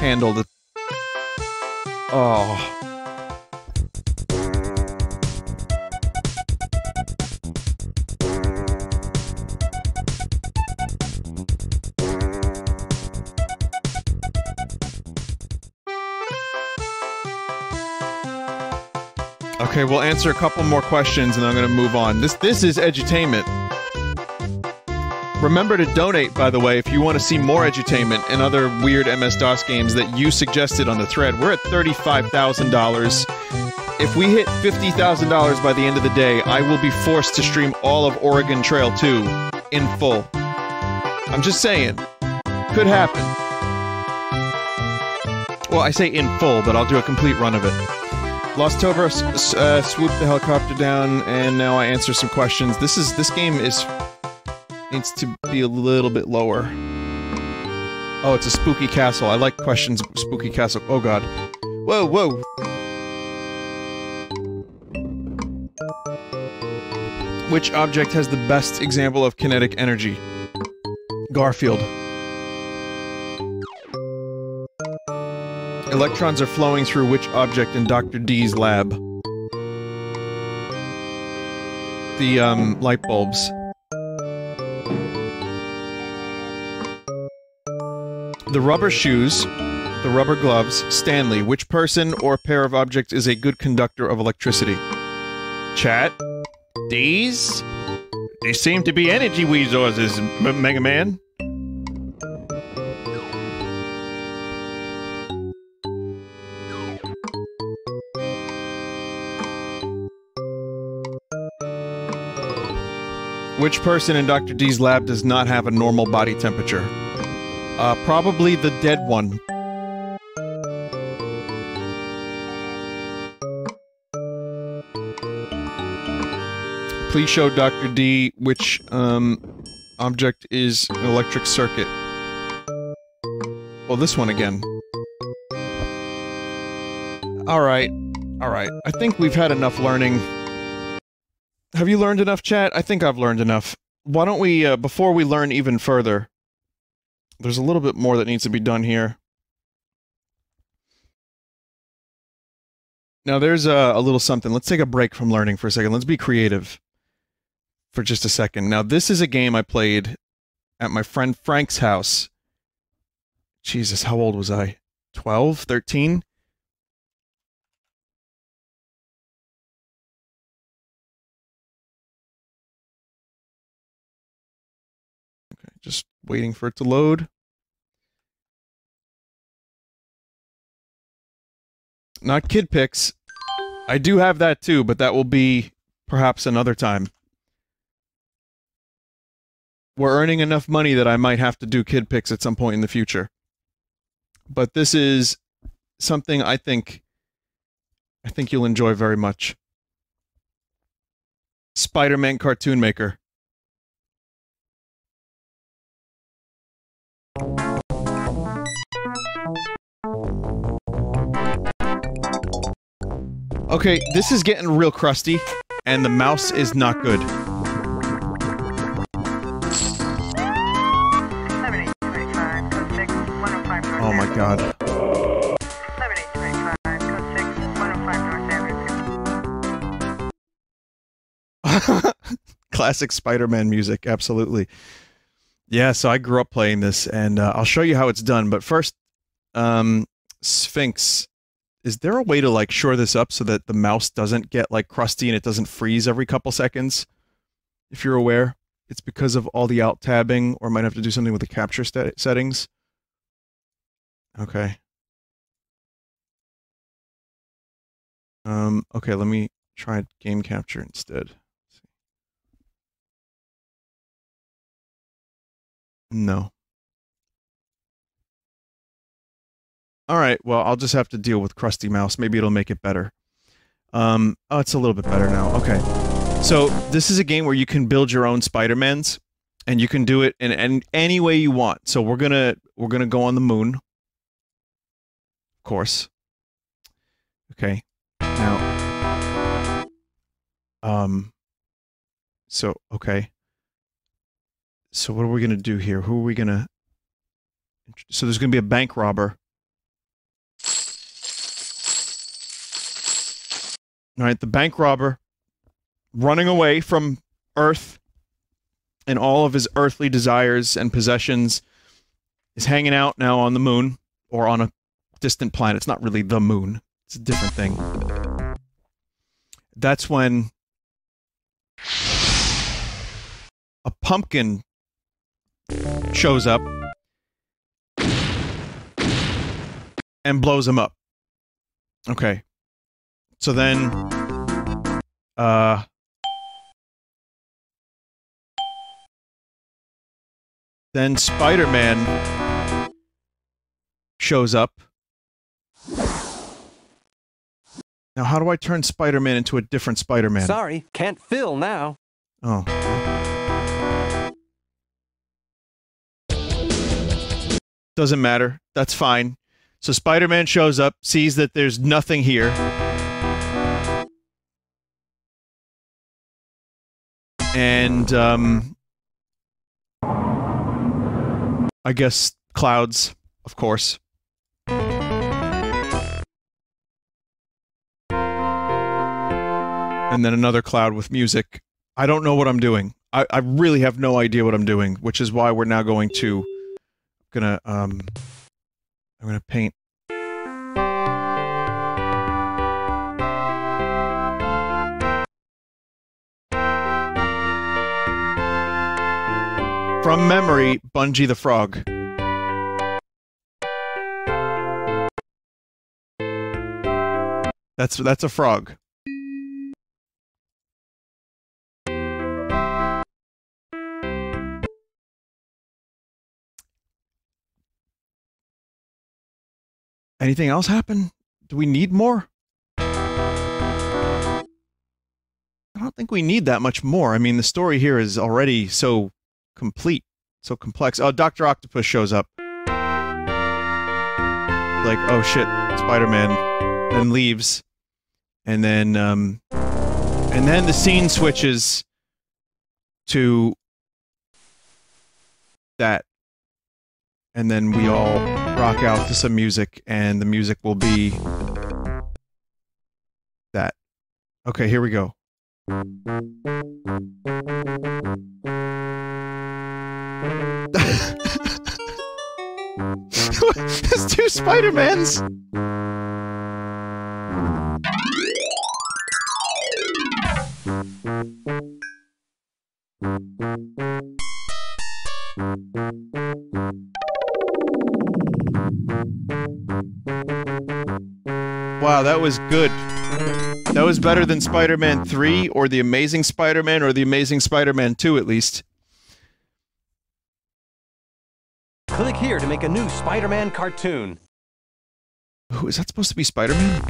handle the... Oh. Okay, we'll answer a couple more questions and I'm gonna move on. This is edutainment. Remember to donate, by the way, if you want to see more edutainment and other weird MS-DOS games that you suggested on the thread. We're at $35,000. If we hit $50,000 by the end of the day, I will be forced to stream all of Oregon Trail 2 in full. I'm just saying. Could happen. Well, I say in full, but I'll do a complete run of it. Lostover swooped the helicopter down, and now I answer some questions. This game needs to be a little bit lower. Oh, it's a spooky castle. I like questions. Spooky castle. Oh god. Whoa, whoa. Which object has the best example of kinetic energy? Garfield. Electrons are flowing through which object in Dr. D's lab? The, light bulbs. The rubber shoes, the rubber gloves, Stanley. Which person or pair of objects is a good conductor of electricity? Chat? These? They seem to be energy resources, Mega Man. Which person in Dr. D's lab does not have a normal body temperature? Probably the dead one. Please show Dr. D which, object is an electric circuit. Well, this one again. Alright. Alright. I think we've had enough learning. Have you learned enough, chat? I think I've learned enough. Why don't we, before we learn even further, there's a little bit more that needs to be done here. Now there's a little something. Let's take a break from learning for a second. Let's be creative for just a second. Now this is a game I played at my friend Frank's house. Jesus, how old was I? 12? 13? Just waiting for it to load. Not Kid Picks. I do have that too, but that will be perhaps another time. We're earning enough money that I might have to do Kid Picks at some point in the future. But this is something I think you'll enjoy very much. Spider-Man Cartoon Maker. Okay, this is getting real crusty, and the mouse is not good. Oh my god. Classic Spider-Man music, absolutely. Yeah, so I grew up playing this, and I'll show you how it's done, but first, Sphinx. Is there a way to, like, shore this up so that the mouse doesn't get, like, crusty and it doesn't freeze every couple seconds? If you're aware, it's because of all the alt-tabbing, or might have to do something with the capture settings. Okay. Okay, let me try game capture instead. No. Alright, well, I'll just have to deal with crusty mouse. Maybe it'll make it better. Oh, it's a little bit better now. Okay. So, this is a game where you can build your own Spider-Mans. and you can do it in any way you want. So we're gonna go on the moon, of course. Okay, now, so what are we gonna do here? Who are we gonna? So there's gonna be a bank robber. All right, the bank robber running away from Earth and all of his earthly desires and possessions is hanging out now on the moon, or on a distant planet. It's not really the moon. It's a different thing. That's when a pumpkin shows up and blows him up. Okay. So then, Spider-Man shows up. Now, how do I turn Spider-Man into a different Spider-Man? Sorry, can't fill now. Oh. Doesn't matter. That's fine. So Spider-Man shows up, sees that there's nothing here. And, I guess clouds, of course. And then another cloud with music. I don't know what I'm doing. I really have no idea what I'm doing, which is why we're now going to... I'm gonna paint. From memory, Bungie the Frog. That's a frog. Anything else happen? Do we need more? I don't think we need that much more. I mean, the story here is already so... complete. So complex. Oh, Dr. Octopus shows up. Like, oh shit, Spider-Man. Then leaves. And then the scene switches to that. And then we all rock out to some music, and the music will be that. Okay, here we go. There's two Spider-Mans! Wow, that was good. That was better than Spider-Man 3, or The Amazing Spider-Man, or The Amazing Spider-Man 2, at least. Click here to make a new Spider-Man cartoon. Who is that supposed to be? Spider-Man?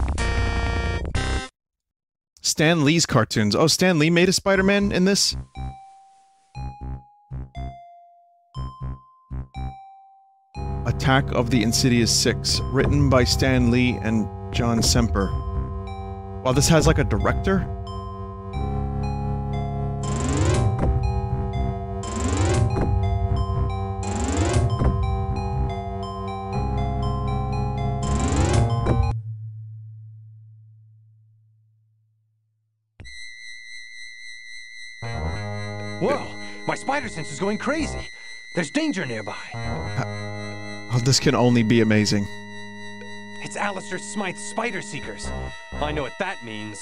Stan Lee's cartoons. Oh, Stan Lee made a Spider-Man in this? Attack of the Insidious Six, written by Stan Lee and John Semper. Wow, this has like a director? My spider sense is going crazy. There's danger nearby. Oh, this can only be amazing. It's Alistair Smythe's Spider Seekers. I know what that means.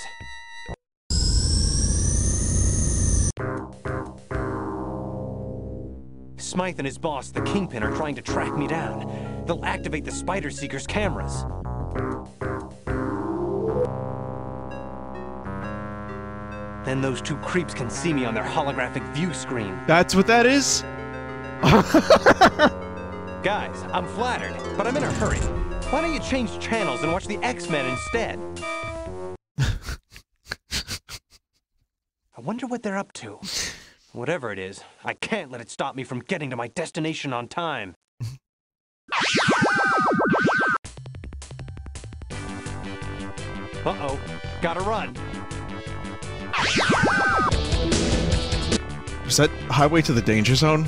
Smythe and his boss, the Kingpin, are trying to track me down. They'll activate the Spider Seekers' cameras. Then those two creeps can see me on their holographic view screen. That's what that is? Guys, I'm flattered, but I'm in a hurry. Why don't you change channels and watch the X-Men instead? I wonder what they're up to. Whatever it is, I can't let it stop me from getting to my destination on time. Uh-oh, gotta run. Is that highway to the danger zone?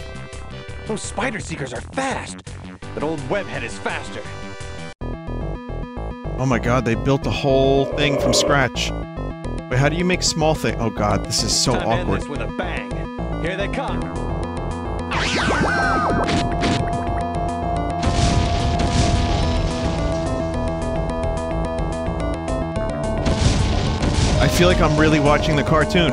Those spider seekers are fast. That old webhead is faster. Oh my god, they built the whole thing from scratch. Wait, how do you make small thing? Oh god, this is so time awkward. To end this with a bang. Here they come. I feel like I'm really watching the cartoon.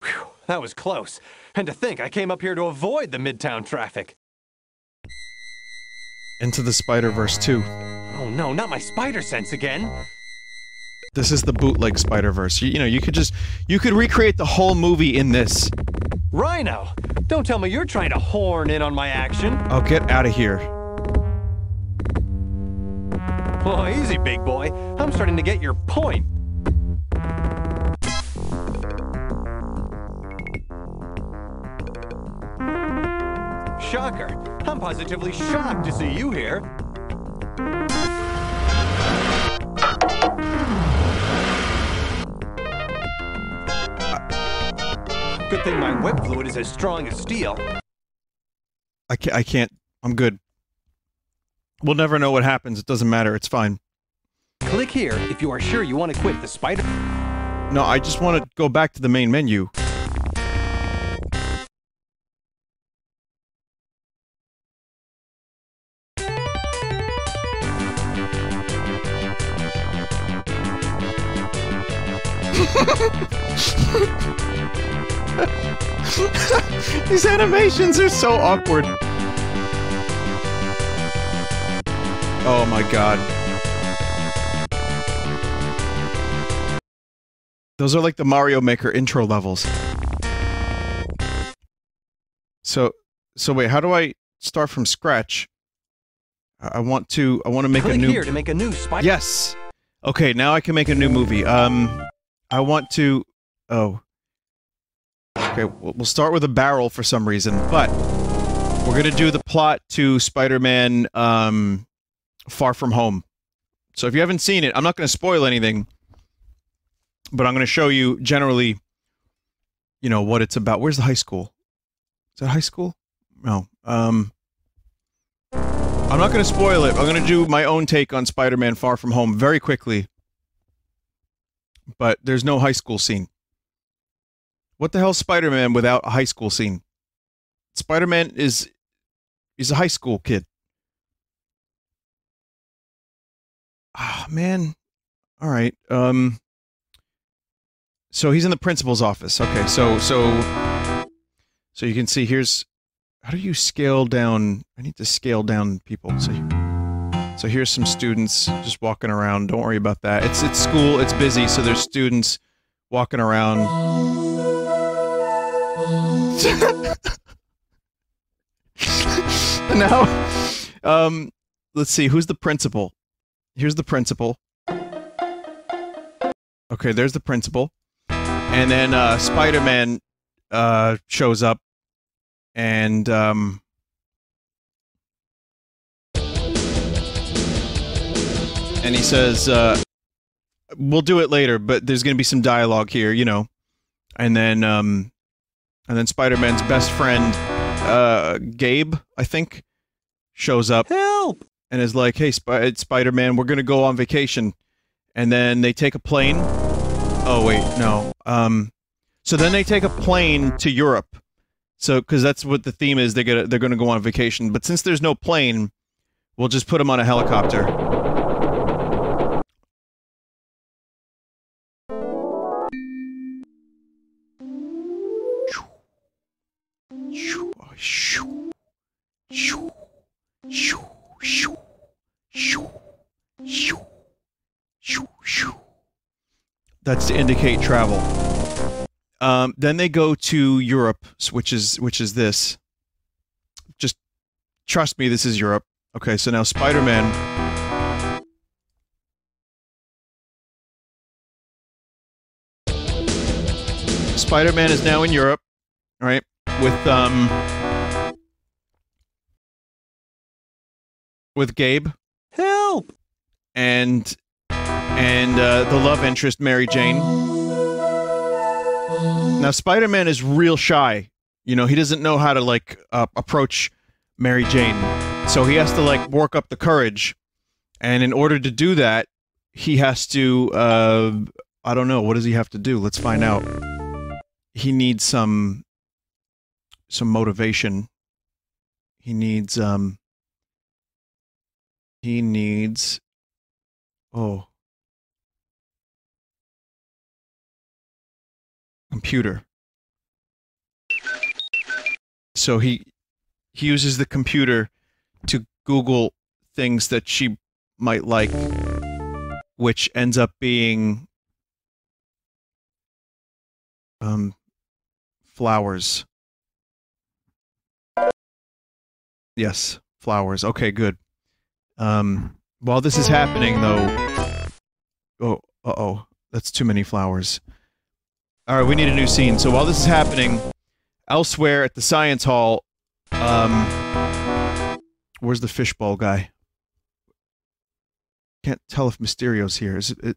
Whew, that was close. And to think, I came up here to avoid the midtown traffic. Into the Spider-Verse 2. Oh no, not my spider sense again! This is the bootleg Spider-Verse. You know, you could recreate the whole movie in this. Rhino! Don't tell me you're trying to horn in on my action! Oh, get out of here. Oh, easy, big boy. I'm starting to get your point. Shocker. I'm positively shocked to see you here. Good thing my web fluid is as strong as steel. I can't. I'm good. We'll never know what happens. It doesn't matter. It's fine. Click here if you are sure you want to quit the spider. No, I just want to go back to the main menu. These animations are so awkward. Oh my god. Those are like the Mario Maker intro levels. So wait, how do I start from scratch? I want to make a new... Click here to make a new spider. Yes! Okay, now I can make a new movie. I want to... Oh. Okay, we'll start with a barrel for some reason, but we're gonna do the plot to Spider-Man, Far From Home. So if you haven't seen it, I'm not gonna spoil anything, but I'm gonna show you generally, you know, what it's about. Where's the high school? Is that high school? No. I'm not gonna spoil it. I'm gonna do my own take on Spider-Man Far From Home very quickly. But there's no high school scene. What the hell is Spider-Man without a high school scene? Spider-Man is... he's a high school kid. Ah, oh, man. Alright, so he's in the principal's office. Okay, so you can see here's... How do you scale down... I need to scale down people. So here's some students just walking around. Don't worry about that. It's school, it's busy, so there's students walking around. Now, let's see, who's the principal? Here's the principal. Okay, there's the principal. And then, Spider-Man, shows up. And, and he says, we'll do it later, but there's gonna be some dialogue here, you know. And then Spider-Man's best friend, Gabe, I think, shows up. Help! And is like, hey, Spider-Man, we're gonna go on vacation. And then they take a plane. Oh, wait, no. So then they take a plane to Europe. So, cause that's what the theme is, they're gonna go on vacation. But since there's no plane, we'll just put them on a helicopter. That's to indicate travel. Then they go to Europe, which is this. Just trust me, this is Europe. Okay, so now Spider-Man. Spider-Man is now in Europe, right? With Gabe. Help! And the love interest, Mary Jane. Now, Spider-Man is real shy. You know, he doesn't know how to, like, approach Mary Jane. So he has to, like, work up the courage. And in order to do that, he has to, I don't know, what does he have to do? Let's find out. He needs some motivation. He needs... Oh. Computer. So he uses the computer to Google things that she might like, which ends up being flowers. Yes, flowers. Okay, good. While this is happening, though... Oh, uh-oh. That's too many flowers. Alright, we need a new scene. So while this is happening, elsewhere at the science hall, where's the fishbowl guy? Can't tell if Mysterio's here. Is it...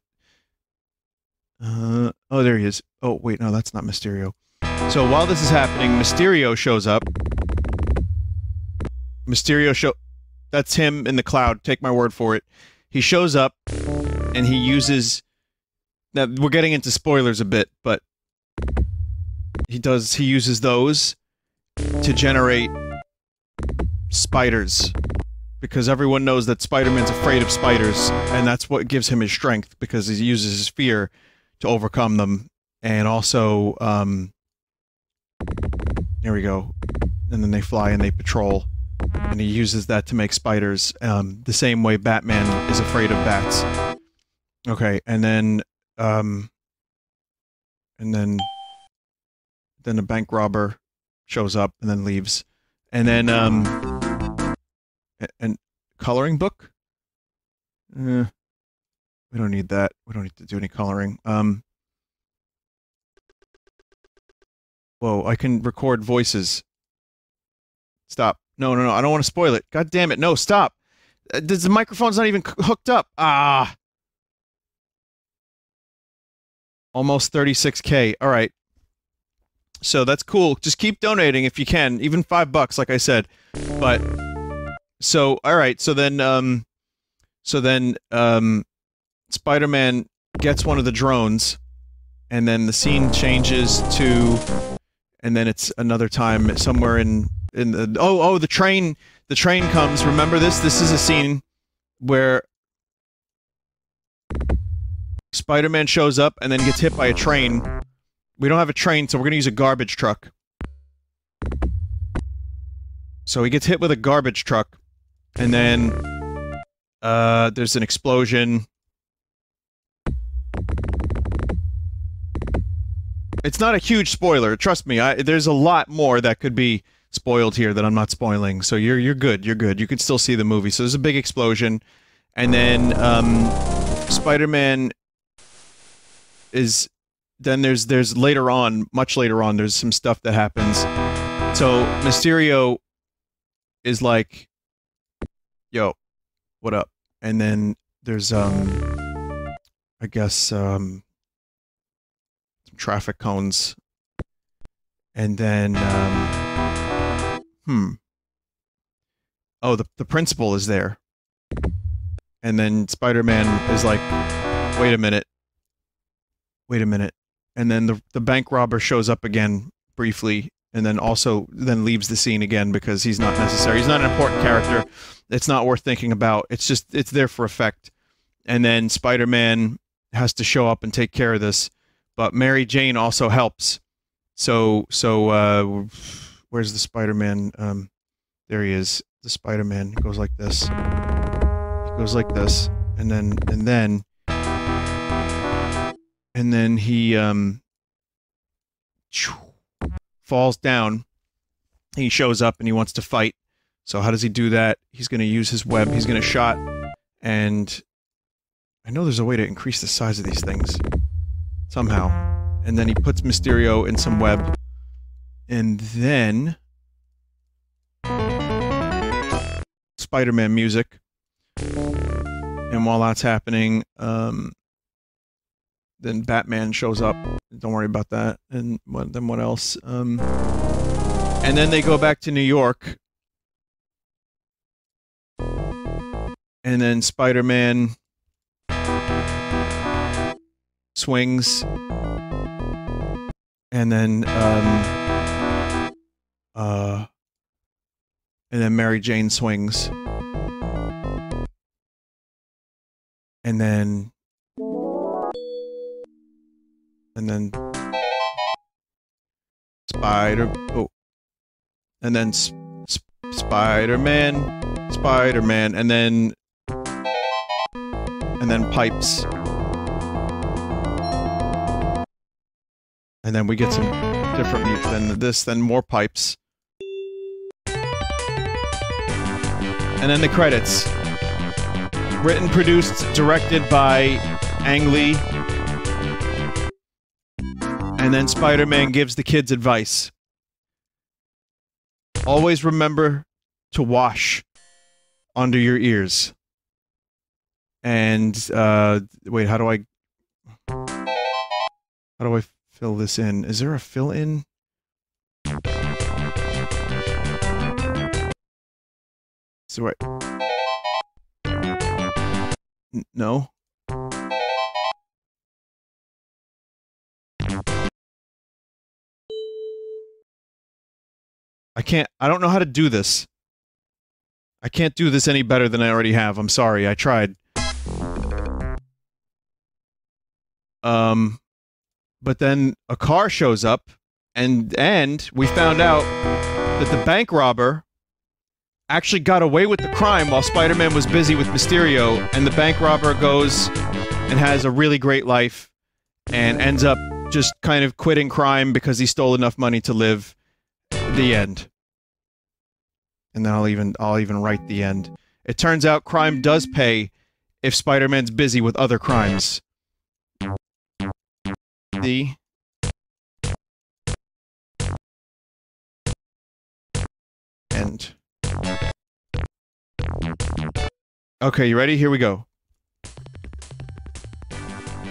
oh, there he is. Oh, wait, no, that's not Mysterio. So while this is happening, Mysterio shows up. That's him in the cloud, take my word for it. He shows up, and he uses... Now, we're getting into spoilers a bit, but... He uses those to generate spiders. Because everyone knows that Spider-Man's afraid of spiders, and that's what gives him his strength, because he uses his fear to overcome them. And also, here we go. And then they fly and they patrol. And he uses that to make spiders, the same way Batman is afraid of bats. Okay, and then a bank robber shows up and then leaves. And then, and coloring book? We don't need that. We don't need to do any coloring. Whoa, I can record voices. Stop. No, no, no, I don't want to spoil it. God damn it, no, stop! The microphone's not even hooked up! Ah! Almost 36K, alright. So that's cool, just keep donating if you can, even $5, like I said. But... So, alright, so then Spider-Man gets one of the drones, and then the scene changes to... And then it's another time, somewhere in the... Oh, the train comes, remember this? This is a scene where Spider-Man shows up and then gets hit by a train. We don't have a train, so we're gonna use a garbage truck. So he gets hit with a garbage truck, and then... there's an explosion. It's not a huge spoiler, trust me, there's a lot more that could be spoiled here that I'm not spoiling, so you're good, you're good. You can still see the movie. So there's a big explosion, and then, Spider-Man is... Then there's later on, much later on, there's some stuff that happens. So, Mysterio is like, yo, what up? And then there's, I guess, some traffic cones. And then, Oh, the principal is there. And then Spider-Man is like, wait a minute. Wait a minute. And then the bank robber shows up again, briefly, and then also, then leaves the scene again because he's not necessary. He's not an important character. It's not worth thinking about. It's just, it's there for effect. And then Spider-Man has to show up and take care of this. But Mary Jane also helps. So, where's the Spider-Man? There he is. The Spider-Man goes like this. He goes like this. And then he, falls down. He shows up and he wants to fight. So how does he do that? He's going to use his web. He's going to shot. And I know there's a way to increase the size of these things. Somehow. And then he puts Mysterio in some web. And then... Spider-Man music. And while that's happening, then Batman shows up. Don't worry about that. And then what else? And then they go back to New York. And then Spider-Man swings. And then, Mary Jane swings. And then... Spider-Man, and then pipes. And then we get some different music than this, then more pipes. And then the credits. Written, produced, directed by Ang Lee. And then Spider-Man gives the kids advice. Always remember to wash under your ears. And, wait, how do I fill this in? Is there a fill-in? So right. No. I don't know how to do this. I can't do this any better than I already have. I'm sorry, I tried. But then a car shows up, and we found out that the bank robber actually got away with the crime while Spider-Man was busy with Mysterio, and the bank robber goes and has a really great life, and ends up just kind of quitting crime because he stole enough money to live. The end. And then I'll even write the end. It turns out crime does pay if Spider-Man's busy with other crimes. The end. Okay, you ready? Here we go.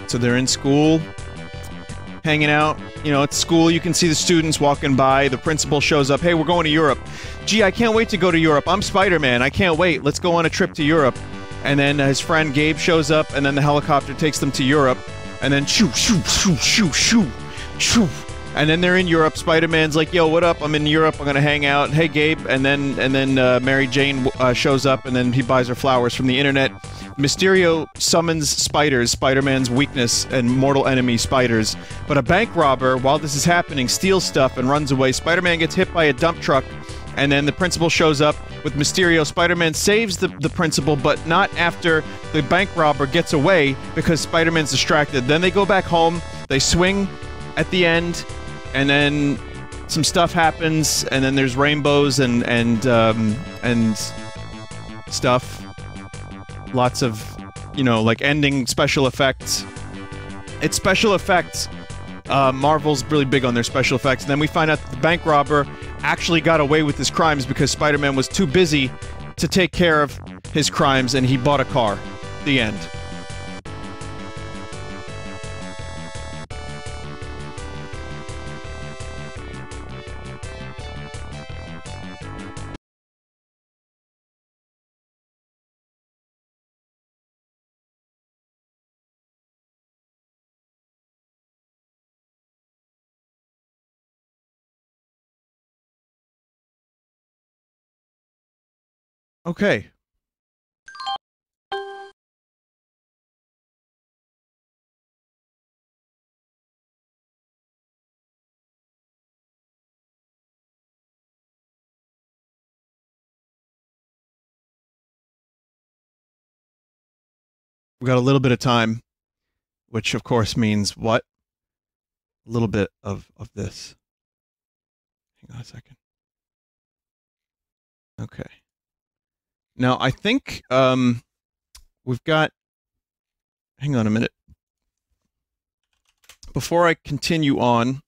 So they're in school, hanging out. You know, at school, you can see the students walking by. The principal shows up. Hey, we're going to Europe. Gee, I can't wait to go to Europe. I'm Spider-Man. I can't wait. Let's go on a trip to Europe. And then his friend Gabe shows up, and then the helicopter takes them to Europe. And then shoo, shoo, shoo, shoo, shoo, shoo. And then they're in Europe. Spider-Man's like, yo, what up? I'm in Europe. I'm gonna hang out. Hey, Gabe. And then Mary Jane shows up, and then he buys her flowers from the internet. Mysterio summons spiders, Spider-Man's weakness and mortal enemy, spiders. But a bank robber, while this is happening, steals stuff and runs away. Spider-Man gets hit by a dump truck, and then the principal shows up with Mysterio. Spider-Man saves the principal, but not after the bank robber gets away because Spider-Man's distracted. Then they go back home, they swing at the end, and then some stuff happens, and then there's rainbows and stuff. Lots of, you know, like ending special effects. It's special effects. Marvel's really big on their special effects. And then we find out that the bank robber actually got away with his crimes because Spider-Man was too busy to take care of his crimes, and he bought a car. The end. Okay. We got a little bit of time, which of course means what? A little bit of this. Hang on a second. Okay. Now, I think we've got... Hang on a minute. Before I continue on...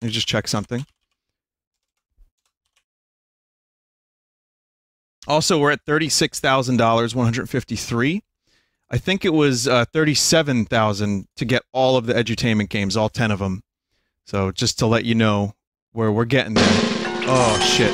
Let me just check something. Also, we're at $36,153. I think it was $37,000 to get all of the edutainment games, all 10 of them. So, just to let you know where we're getting there. Oh, shit.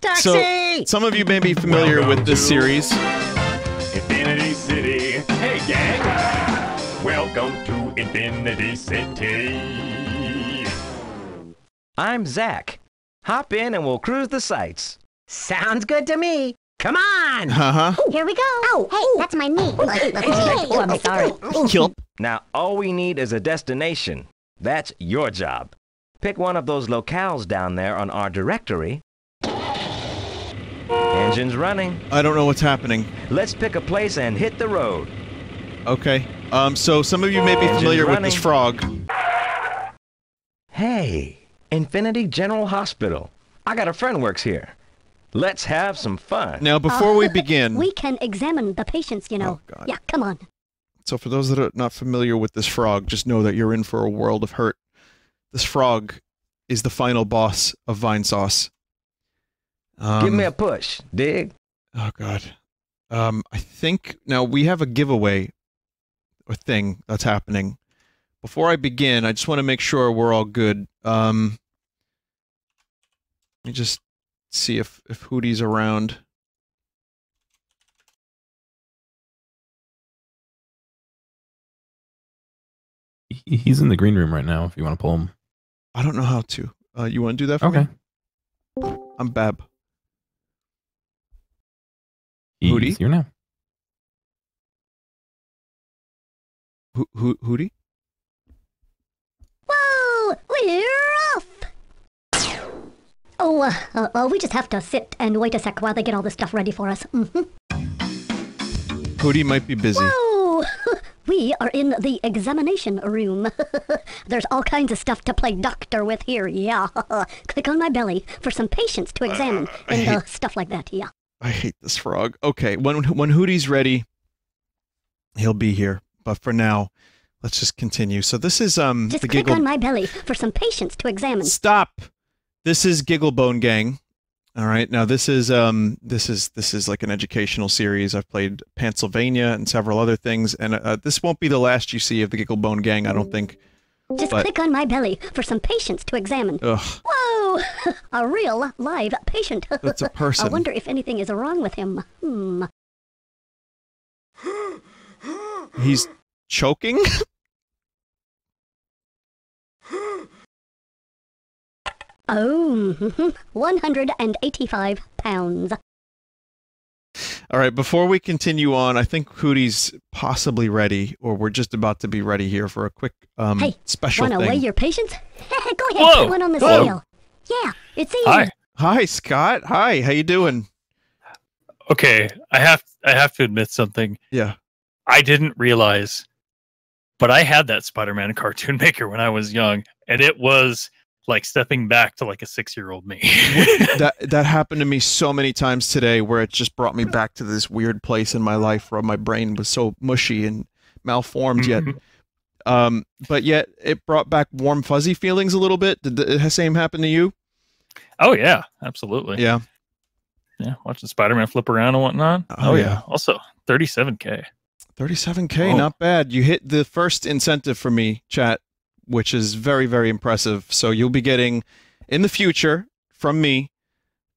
Taxi! So, some of you may be familiar with this series. Infinity City. Hey, gang. Welcome to Infinity City. I'm Zach. Hop in and we'll cruise the sights. Sounds good to me. Come on! Ooh, here we go! Oh, hey, that's my knee. Oh, I'm sorry. Now, all we need is a destination. That's your job. Pick one of those locales down there on our directory. Engine's running. I don't know what's happening. Let's pick a place and hit the road. Okay. So some of you may be familiar with this frog. Hey, Infinity General Hospital. I got a friend works here. Let's have some fun. Now, before we begin... We can examine the patients, you know. Oh, God. Yeah, come on. So for those that are not familiar with this frog, just know that you're in for a world of hurt. This frog is the final boss of Vinesauce. Give me a push, dig. Oh, God. I think... Now, we have a giveaway or thing that's happening. Before I begin, I just want to make sure we're all good. Let me just... see if Hootie's around. He's in the green room right now if you want to pull him. I don't know how to. You want to do that for me? Okay. I'm Bab. Hootie? You're now. Hootie? Whoa! We're off! Oh, we just have to sit and wait a sec while they get all this stuff ready for us. Hootie might be busy. Whoa! We are in the examination room. There's all kinds of stuff to play doctor with here, yeah. Click on my belly for some patients to examine and stuff like that, yeah. I hate this frog. Okay, when Hootie's ready, he'll be here. But for now, let's just continue. So this is, Just click on my belly for some patients to examine. Stop! This is Gigglebone Gang. All right. Now this is like an educational series. I've played Pennsylvania and several other things, and this won't be the last you see of the Gigglebone Gang, I don't think. Just click on my belly for some patients to examine. Ugh. Whoa! A real live patient. That's a person. I wonder if anything is wrong with him. Hmm. He's choking? Oh, 185 pounds. All right, before we continue on, I think Hootie's possibly ready, or we're just about to be ready here for a quick special thing. Hey, wanna weigh your patients? Go ahead, put one on the scale. Yeah, it's easy. Hi, Scott. Hi, how you doing? Okay, I have to admit something. Yeah. I didn't realize, but I had that Spider-Man Cartoon Maker when I was young, and it was... like stepping back to like a 6-year-old me. that happened to me so many times today, where it just brought me back to this weird place in my life where my brain was so mushy and malformed yet. But yet it brought back warm fuzzy feelings a little bit. Did the same happen to you? Oh yeah, absolutely. Yeah. Yeah. Watching Spider-Man flip around and whatnot. Oh, yeah. Also 37K. 37K, not bad. You hit the first incentive for me, chat, which is very, very impressive. So you'll be getting, in the future, from me,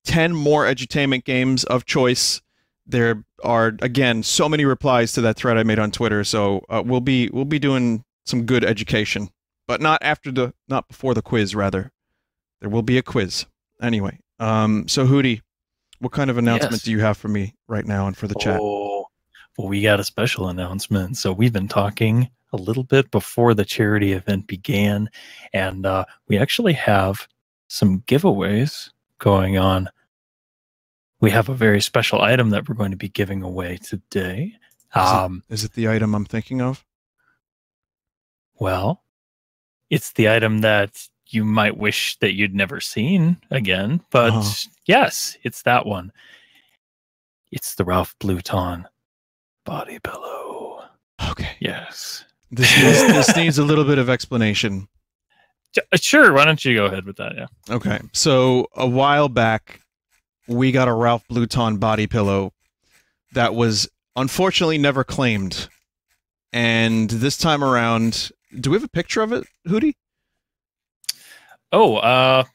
10 more edutainment games of choice. There are, again, so many replies to that thread I made on Twitter, so we'll be doing some good education. But not before the quiz, rather. There will be a quiz. Anyway, so Hootie, what kind of announcement do you have for me right now and for the chat? Well, we got a special announcement. So we've been talking a little bit before the charity event began, and we actually have some giveaways going on we have a very special item that we're going to be giving away today. Is it the item I'm thinking of? Well, it's the item that you might wish that you'd never seen again, but yes, it's that one. It's the Ralph Bluton body pillow. Okay. Yes. This needs a little bit of explanation. Sure. Why don't you go ahead with that? Yeah. Okay. So a while back, we got a Ralph Bluton body pillow that was unfortunately never claimed. And this time around, do we have a picture of it, Hootie? Oh,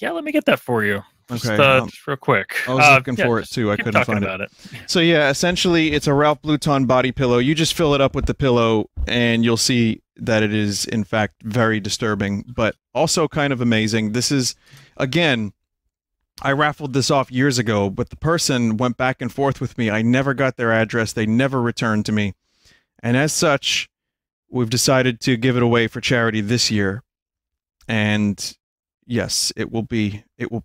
yeah, let me get that for you. Just, okay, real quick. I was looking for it too. I couldn't find it. So yeah, essentially it's a Ralph Bluton body pillow. You just fill it up with the pillow and you'll see that it is in fact very disturbing, but also kind of amazing. This is, again, I raffled this off years ago, but the person went back and forth with me. I never got their address. They never returned to me. And as such, we've decided to give it away for charity this year. And yes, it will be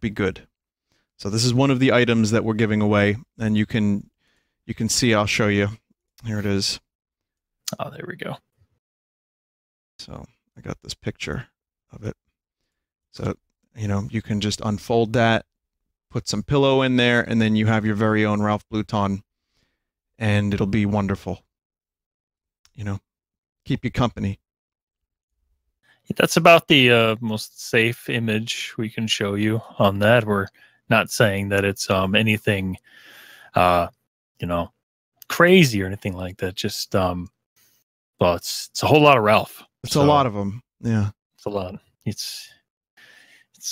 good. So this is one of the items that we're giving away, and you can see, I'll show you. Here it is. Oh, there we go. So I got this picture of it. So, you know, you can just unfold that, put some pillow in there, and then you have your very own Ralph Bluton, and it'll be wonderful. You know, keep you company. That's about the most safe image we can show you on that. We're not saying that it's anything, you know, crazy or anything like that. Just, well, it's a whole lot of Ralph. It's a lot of them. Yeah, it's a lot. It's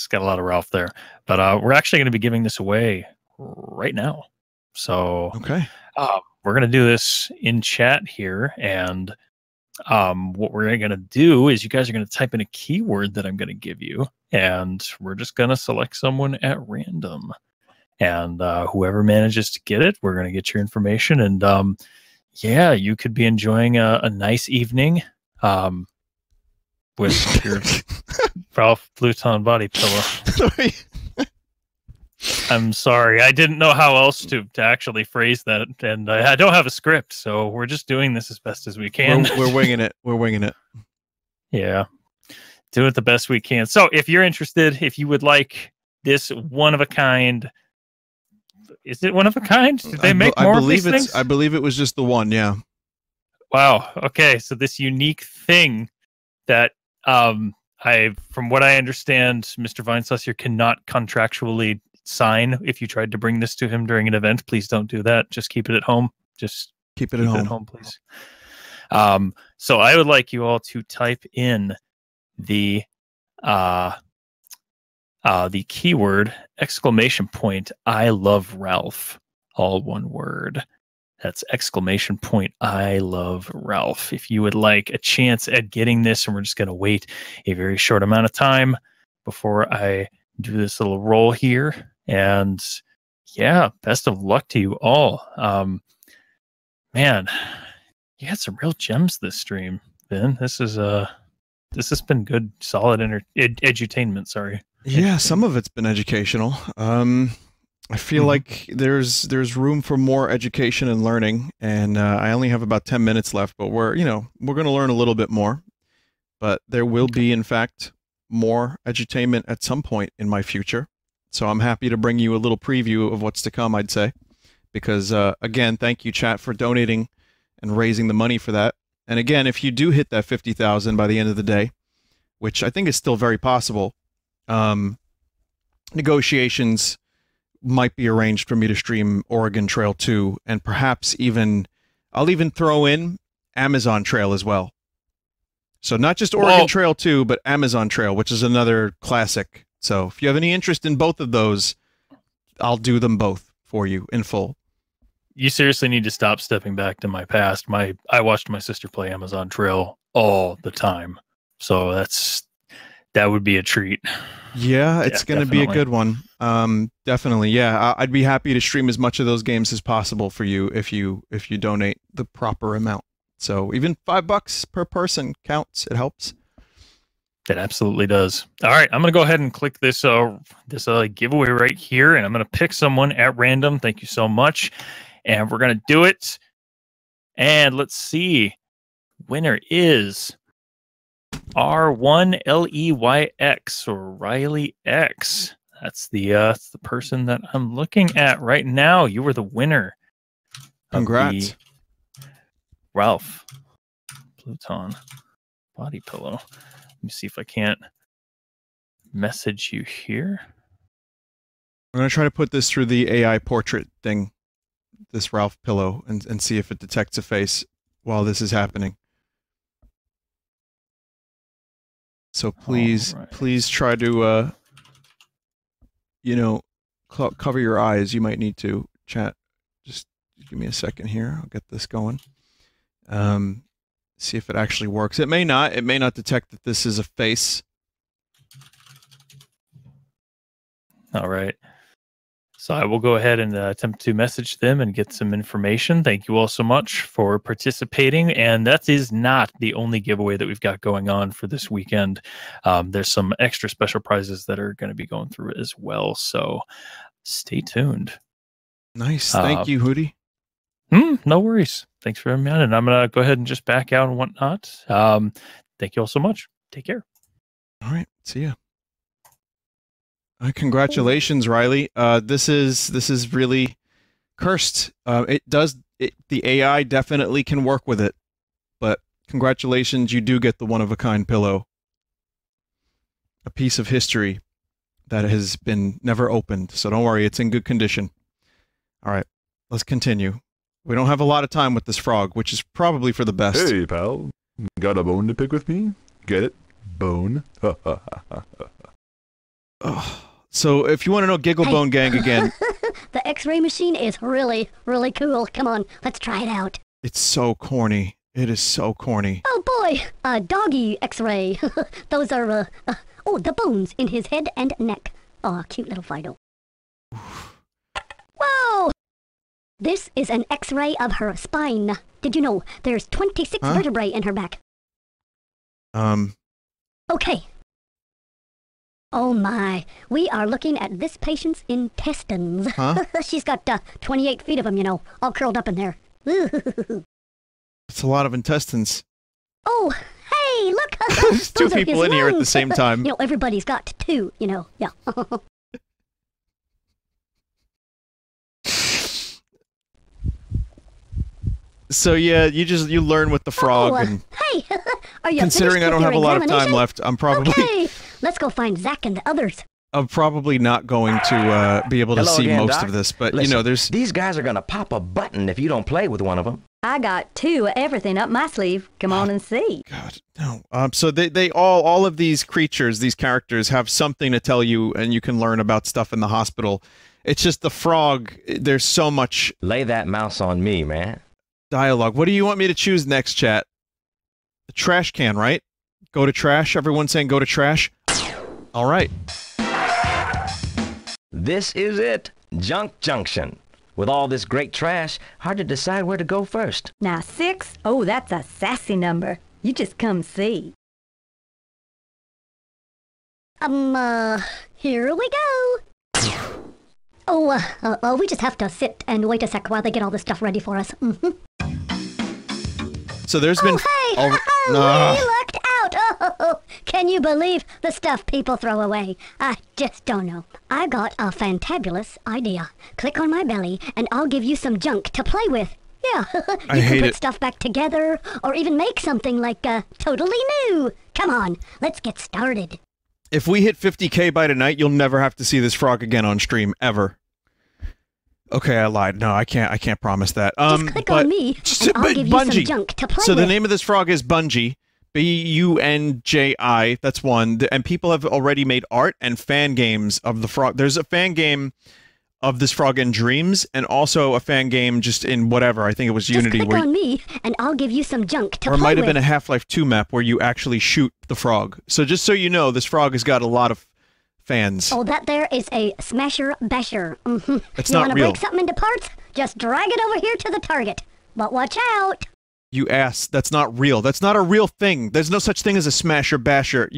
got a lot of Ralph there. But we're actually going to be giving this away right now. So okay, we're going to do this in chat here, and what we're going to do is you guys are going to type in a keyword that I'm going to give you, and we're just going to select someone at random, and whoever manages to get it, we're going to get your information. And yeah, you could be enjoying a nice evening with your Ralph Bluton body pillow. I'm sorry. I didn't know how else to actually phrase that, and I don't have a script, so we're just doing this as best as we can. We're winging it. We're winging it. Yeah. Doing it the best we can. So if you're interested, if you would like this one-of-a-kind... Is it one-of-a-kind? Did they make more of these things? I believe it was just the one, yeah. Wow. Okay, so this unique thing that... from what I understand, Mr. Vinesauce here cannot contractually sign. If you tried to bring this to him during an event, please don't do that. Just keep it at home. Just keep it at home, please. So I would like you all to type in the keyword ! I love Ralph. All one word. That's ! I love Ralph. If you would like a chance at getting this, and we're just going to wait a very short amount of time before I do this little roll here. And yeah, best of luck to you all. Man, you had some real gems this stream, Ben. This is this has been good, solid edutainment. Sorry. Yeah, some of it's been educational. I feel like there's room for more education and learning, and I only have about 10 minutes left, but we're going to learn a little bit more. But there will be, in fact, more edutainment at some point in my future. So I'm happy to bring you a little preview of what's to come, I'd say, because again, thank you, chat, for donating and raising the money for that. And again, if you do hit that 50,000 by the end of the day, which I think is still very possible, negotiations might be arranged for me to stream Oregon Trail 2, and perhaps even I'll even throw in Amazon Trail as well. So not just Oregon Trail 2, but Amazon Trail, which is another classic. So if you have any interest in both of those, I'll do them both for you in full. You seriously need to stop stepping back to my past. I watched my sister play Amazon Trail all the time. So that would be a treat. Yeah, it's going to be a good one. Definitely. Yeah, I'd be happy to stream as much of those games as possible for you if you donate the proper amount. So even $5 per person counts. It helps. That absolutely does. All right, I'm going to go ahead and click this giveaway right here, and I'm going to pick someone at random. Thank you so much. And we're going to do it. And let's see. Winner is R1LEYX, or Riley X. That's the person that I'm looking at right now. You were the winner. Congrats. Ralph Bluton body pillow. Let me see if I can't message you here. I'm going to try to put this through the AI portrait thing, this Ralph pillow, and see if it detects a face while this is happening. So please, please try to, you know, cover your eyes. You might need to, chat. Just give me a second here. I'll get this going. See if it actually works. It may not. It may not detect that this is a face. All right. So I will go ahead and attempt to message them and get some information. Thank you all so much for participating. And that is not the only giveaway that we've got going on for this weekend. There's some extra special prizes that are going to be going through as well. So stay tuned. Nice. Thank you, Hootie. No worries. Thanks for having me on. And I'm going to go ahead and just back out and whatnot. Thank you all so much. Take care. All right. See ya. Congratulations, Riley. This is really cursed. The AI definitely can work with it, but congratulations. You do get the one-of-a-kind pillow, a piece of history that has been never opened. So don't worry. It's in good condition. All right. Let's continue. We don't have a lot of time with this frog, which is probably for the best. Hey, pal. Got a bone to pick with me? Get it? Bone? So, if you want to know Gigglebone Gang again... The X-ray machine is really, really cool. Come on, let's try it out. It's so corny. It is so corny. Oh, boy! A doggy X-ray. Those are, the bones in his head and neck. Aw, cute little Fido. Whoa! This is an X-ray of her spine. Did you know there's 26 vertebrae in her back? Okay. Oh my, we are looking at this patient's intestines. Huh? She's got 28 feet of them, you know, all curled up in there. It's a lot of intestines. Oh, hey, look! There's two people in here at the same time. You know, everybody's got two, you know. Yeah. So yeah, you learn with the frog, and hey, are you considering I don't have a lot of time left, I'm probably okay. Let's go find Zach and the others. I'm probably not going to be able to see most of this, but listen, you know, there's these guys are gonna pop a button if you don't play with one of them. I got two of everything up my sleeve. Come on and see. God no. So all of these creatures, these characters, have something to tell you, and you can learn about stuff in the hospital. It's just the frog. There's so much. Lay that mouse on me, man. Dialogue. What do you want me to choose next, chat? The trash can, right? Go to trash. Everyone's saying go to trash. All right. This is it. Junk Junction. With all this great trash, hard to decide where to go first. Now 6? Oh, that's a sassy number. You just come see. Here we go. Oh, we just have to sit and wait a sec while they get all this stuff ready for us. Mm-hmm. So there's been... Hey! We lucked out! Oh, can you believe the stuff people throw away? I just don't know. I got a fantabulous idea. Click on my belly, and I'll give you some junk to play with. Yeah, you can put stuff back together, or even make something like totally new. Come on, let's get started. If we hit 50K by tonight, you'll never have to see this frog again on stream, ever. Okay, I lied. No, I can't promise that. Just click on me, and I'll give you some junk to play with. So the name of this frog is Bungie. B-U-N-J-I. That's one. And people have already made art and fan games of the frog. There's a fan game of this frog in Dreams, and also a fan game just in whatever. I think it was Unity. Just click on me, and I'll give you some junk to play with. Or it might have been a Half-Life 2 map where you actually shoot the frog. So just so you know, this frog has got a lot of fans. Oh, that there is a smasher basher. Mm-hmm. It's not real. You want to break something into parts? Just drag it over here to the target. But watch out! You ass. That's not real. That's not a real thing. There's no such thing as a smasher basher.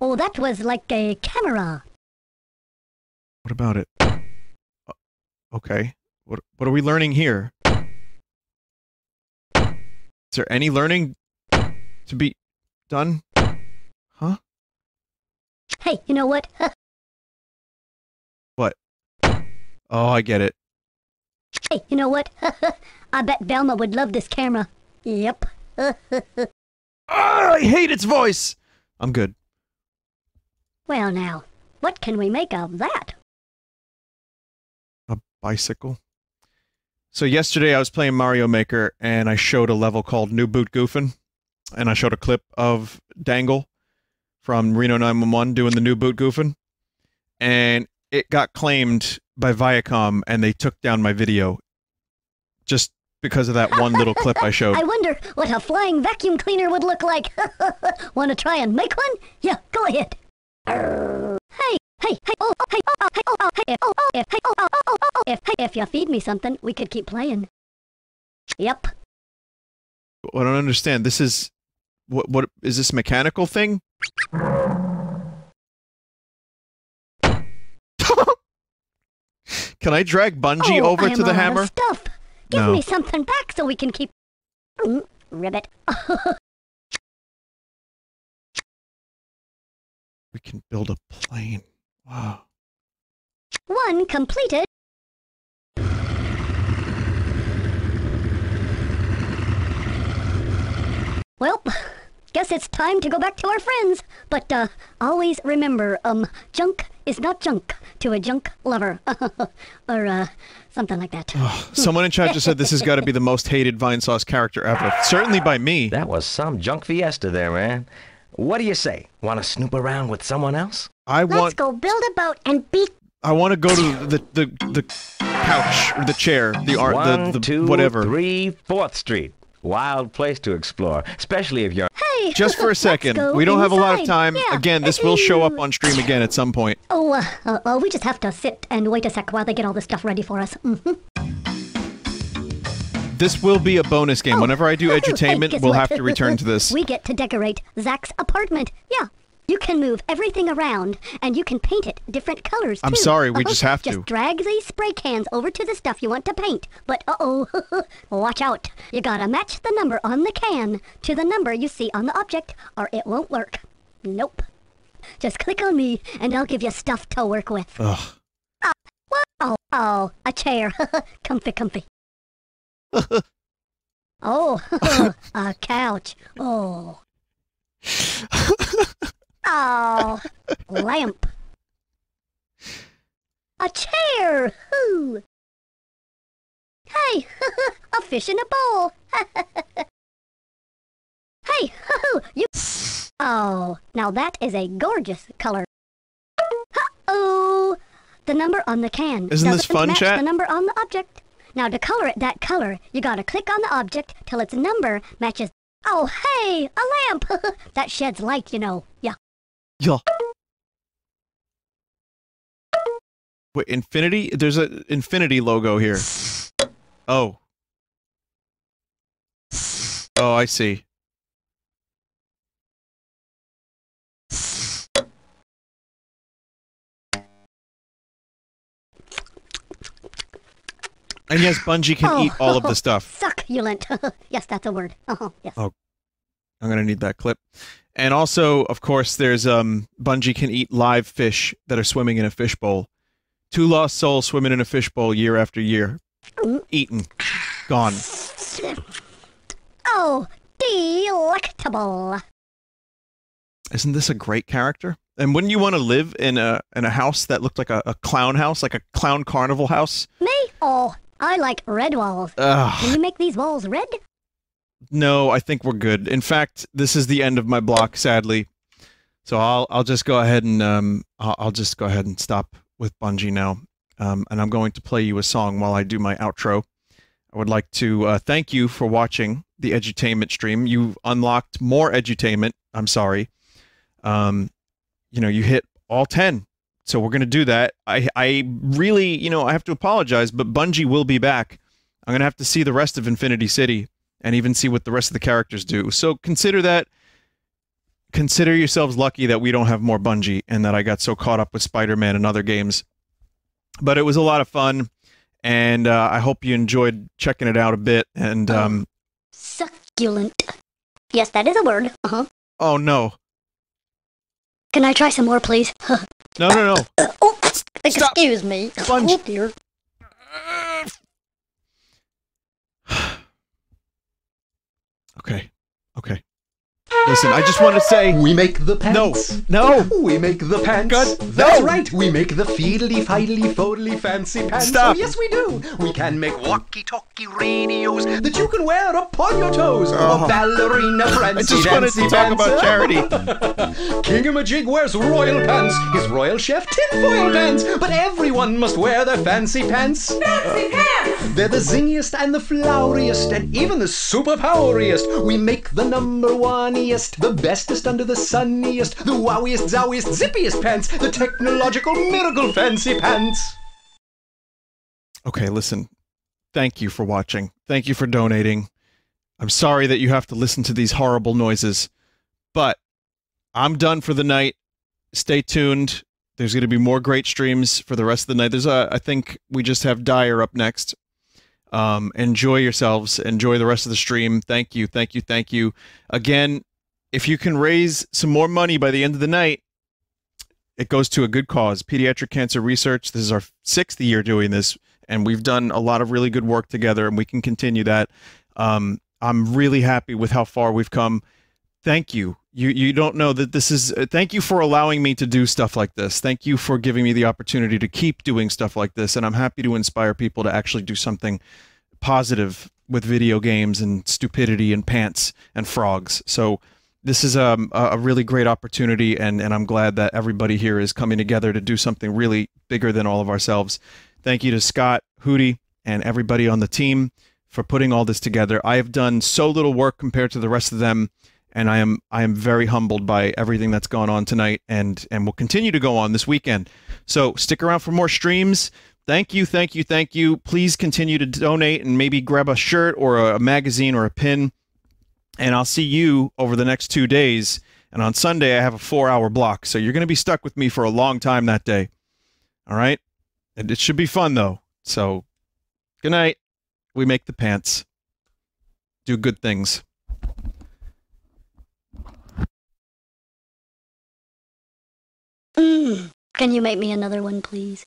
Oh, that was like a camera. What about it? Okay. What are we learning here? Is there any learning to be done? Huh? Hey, you know what? What? Oh, I get it. Hey, you know what? I bet Velma would love this camera. Yep. I hate its voice! I'm good. Well now, what can we make of that? A bicycle? So yesterday I was playing Mario Maker, and I showed a level called New Boot Goofin', and I showed a clip of Dangle from Reno 911 doing the New Boot Goofin', and it got claimed by Viacom, and they took down my video just because of that one little clip I showed. I wonder what a flying vacuum cleaner would look like. Want to try and make one? Yeah, go ahead. If you feed me something, we could keep playing. Yep. I don't understand. This is... What is this mechanical thing? Can I drag Bungie over to the hammer? Stuff. Give me something back so we can keep... ribbit. We can build a plane. Wow. One completed. Well, guess it's time to go back to our friends. But, always remember, junk is not junk to a junk lover. Or, something like that. Oh, someone in chat just said this has got to be the most hated Vinesauce character ever. Certainly by me. That was some junk fiesta there, man. What do you say? Want to snoop around with someone else? Let's go build a boat and be... I want to go to the couch, or the chair, the art, the whatever. 1, 2, 3, 4th Street. Wild place to explore, especially if you're... Hey! Just for a second. We don't have a lot of time. Yeah. Again, this will show up on stream again at some point. Oh, we just have to sit and wait a sec while they get all this stuff ready for us. This will be a bonus game. Whenever I do edutainment, we'll have to return to this. We get to decorate Zach's apartment. Yeah. You can move everything around, and you can paint it different colors, too. I'm sorry, we just have to. Just drag these spray cans over to the stuff you want to paint. But, watch out. You gotta match the number on the can to the number you see on the object, or it won't work. Nope. Just click on me, and I'll give you stuff to work with. Ugh. A chair. Comfy, comfy. A couch. Oh. Lamp. A chair. Ooh. Hey, a fish in a bowl. Hey, you. Oh, now that is a gorgeous color. Oh, the number on the can. Isn't this fun, match chat? The number on the object. Now to color it that color, you gotta click on the object till its number matches. Oh, hey, a lamp. That sheds light, you know. Yeah. Yeah. Wait, Infinity? There's an Infinity logo here. Oh. Oh, I see. And yes, Bungie can eat all of the stuff. Succulent. Yes, that's a word. Yes. Oh. I'm gonna need that clip. And also, of course, there's Bungie can eat live fish that are swimming in a fishbowl. 2 lost souls swimming in a fishbowl year after year. Eaten. Gone. Oh, delectable. Isn't this a great character? And wouldn't you want to live in a house that looked like a clown house, like a clown carnival house? Me? Oh, I like red walls. Ugh. Can you make these walls red? No, I think we're good. In fact, this is the end of my block, sadly. So I'll just go ahead and I'll just go ahead and stop with Bungie now. And I'm going to play you a song while I do my outro. I would like to thank you for watching the edutainment stream. You've unlocked more edutainment. I'm sorry. You know, you hit all 10. So we're going to do that. I really, you know, I have to apologize, but Bungie will be back. I'm going to have to see the rest of Infinity City and even see what the rest of the characters do. So consider that Consider yourselves lucky that we don't have more Bungie and that I got so caught up with Spider-Man and other games. But it was a lot of fun, and I hope you enjoyed checking it out a bit. And succulent. Yes, that is a word. Uh-huh. Oh, no. Can I try some more, please? No, no, no. Oh, excuse me. Bungie. Oh, dear. Okay. Okay. Listen, I just want to say... We make the pants. No. No. We make the pants. God, no. That's right. We make the fiddly-fidely-fodly fancy pants. Stop. Oh, yes, we do. We can make walkie-talkie radios that you can wear upon your toes. Oh. A ballerina prancy. I just wanted to talk about charity. King-a-ma-jig wears royal pants. His royal chef tinfoil pants. But everyone must wear their fancy pants. Fancy pants! They're the zingiest and the floweriest and even the superpoweriest. We make the number one. The bestest under the sunniest, the wowiest, zowiest, zippiest pants, the technological miracle fancy pants. Okay, listen. Thank you for watching. Thank you for donating. I'm sorry that you have to listen to these horrible noises, but I'm done for the night. Stay tuned. There's going to be more great streams for the rest of the night. There's a, I think we just have Dire up next. Enjoy yourselves. Enjoy the rest of the stream. Thank you. Thank you. Thank you. Again, if you can raise some more money by the end of the night, it goes to a good cause. Pediatric Cancer Research, this is our 6th year doing this, and we've done a lot of really good work together, and we can continue that. I'm really happy with how far we've come. Thank you. You don't know that this is... thank you for allowing me to do stuff like this. Thank you for giving me the opportunity to keep doing stuff like this, and I'm happy to inspire people to actually do something positive with video games and stupidity and pants and frogs. So... this is a really great opportunity, and I'm glad that everybody here is coming together to do something really bigger than all of ourselves. Thank you to Scott, Hootie, and everybody on the team for putting all this together. I have done so little work compared to the rest of them, and I am very humbled by everything that's gone on tonight and will continue to go on this weekend. So stick around for more streams. Thank you, thank you, thank you. Please continue to donate and maybe grab a shirt or a magazine or a pin. And I'll see you over the next 2 days. And on Sunday, I have a 4-hour block. So you're going to be stuck with me for a long time that day. All right? And it should be fun, though. So, good night. We make the pants. Do good things. Can you make me another one, please?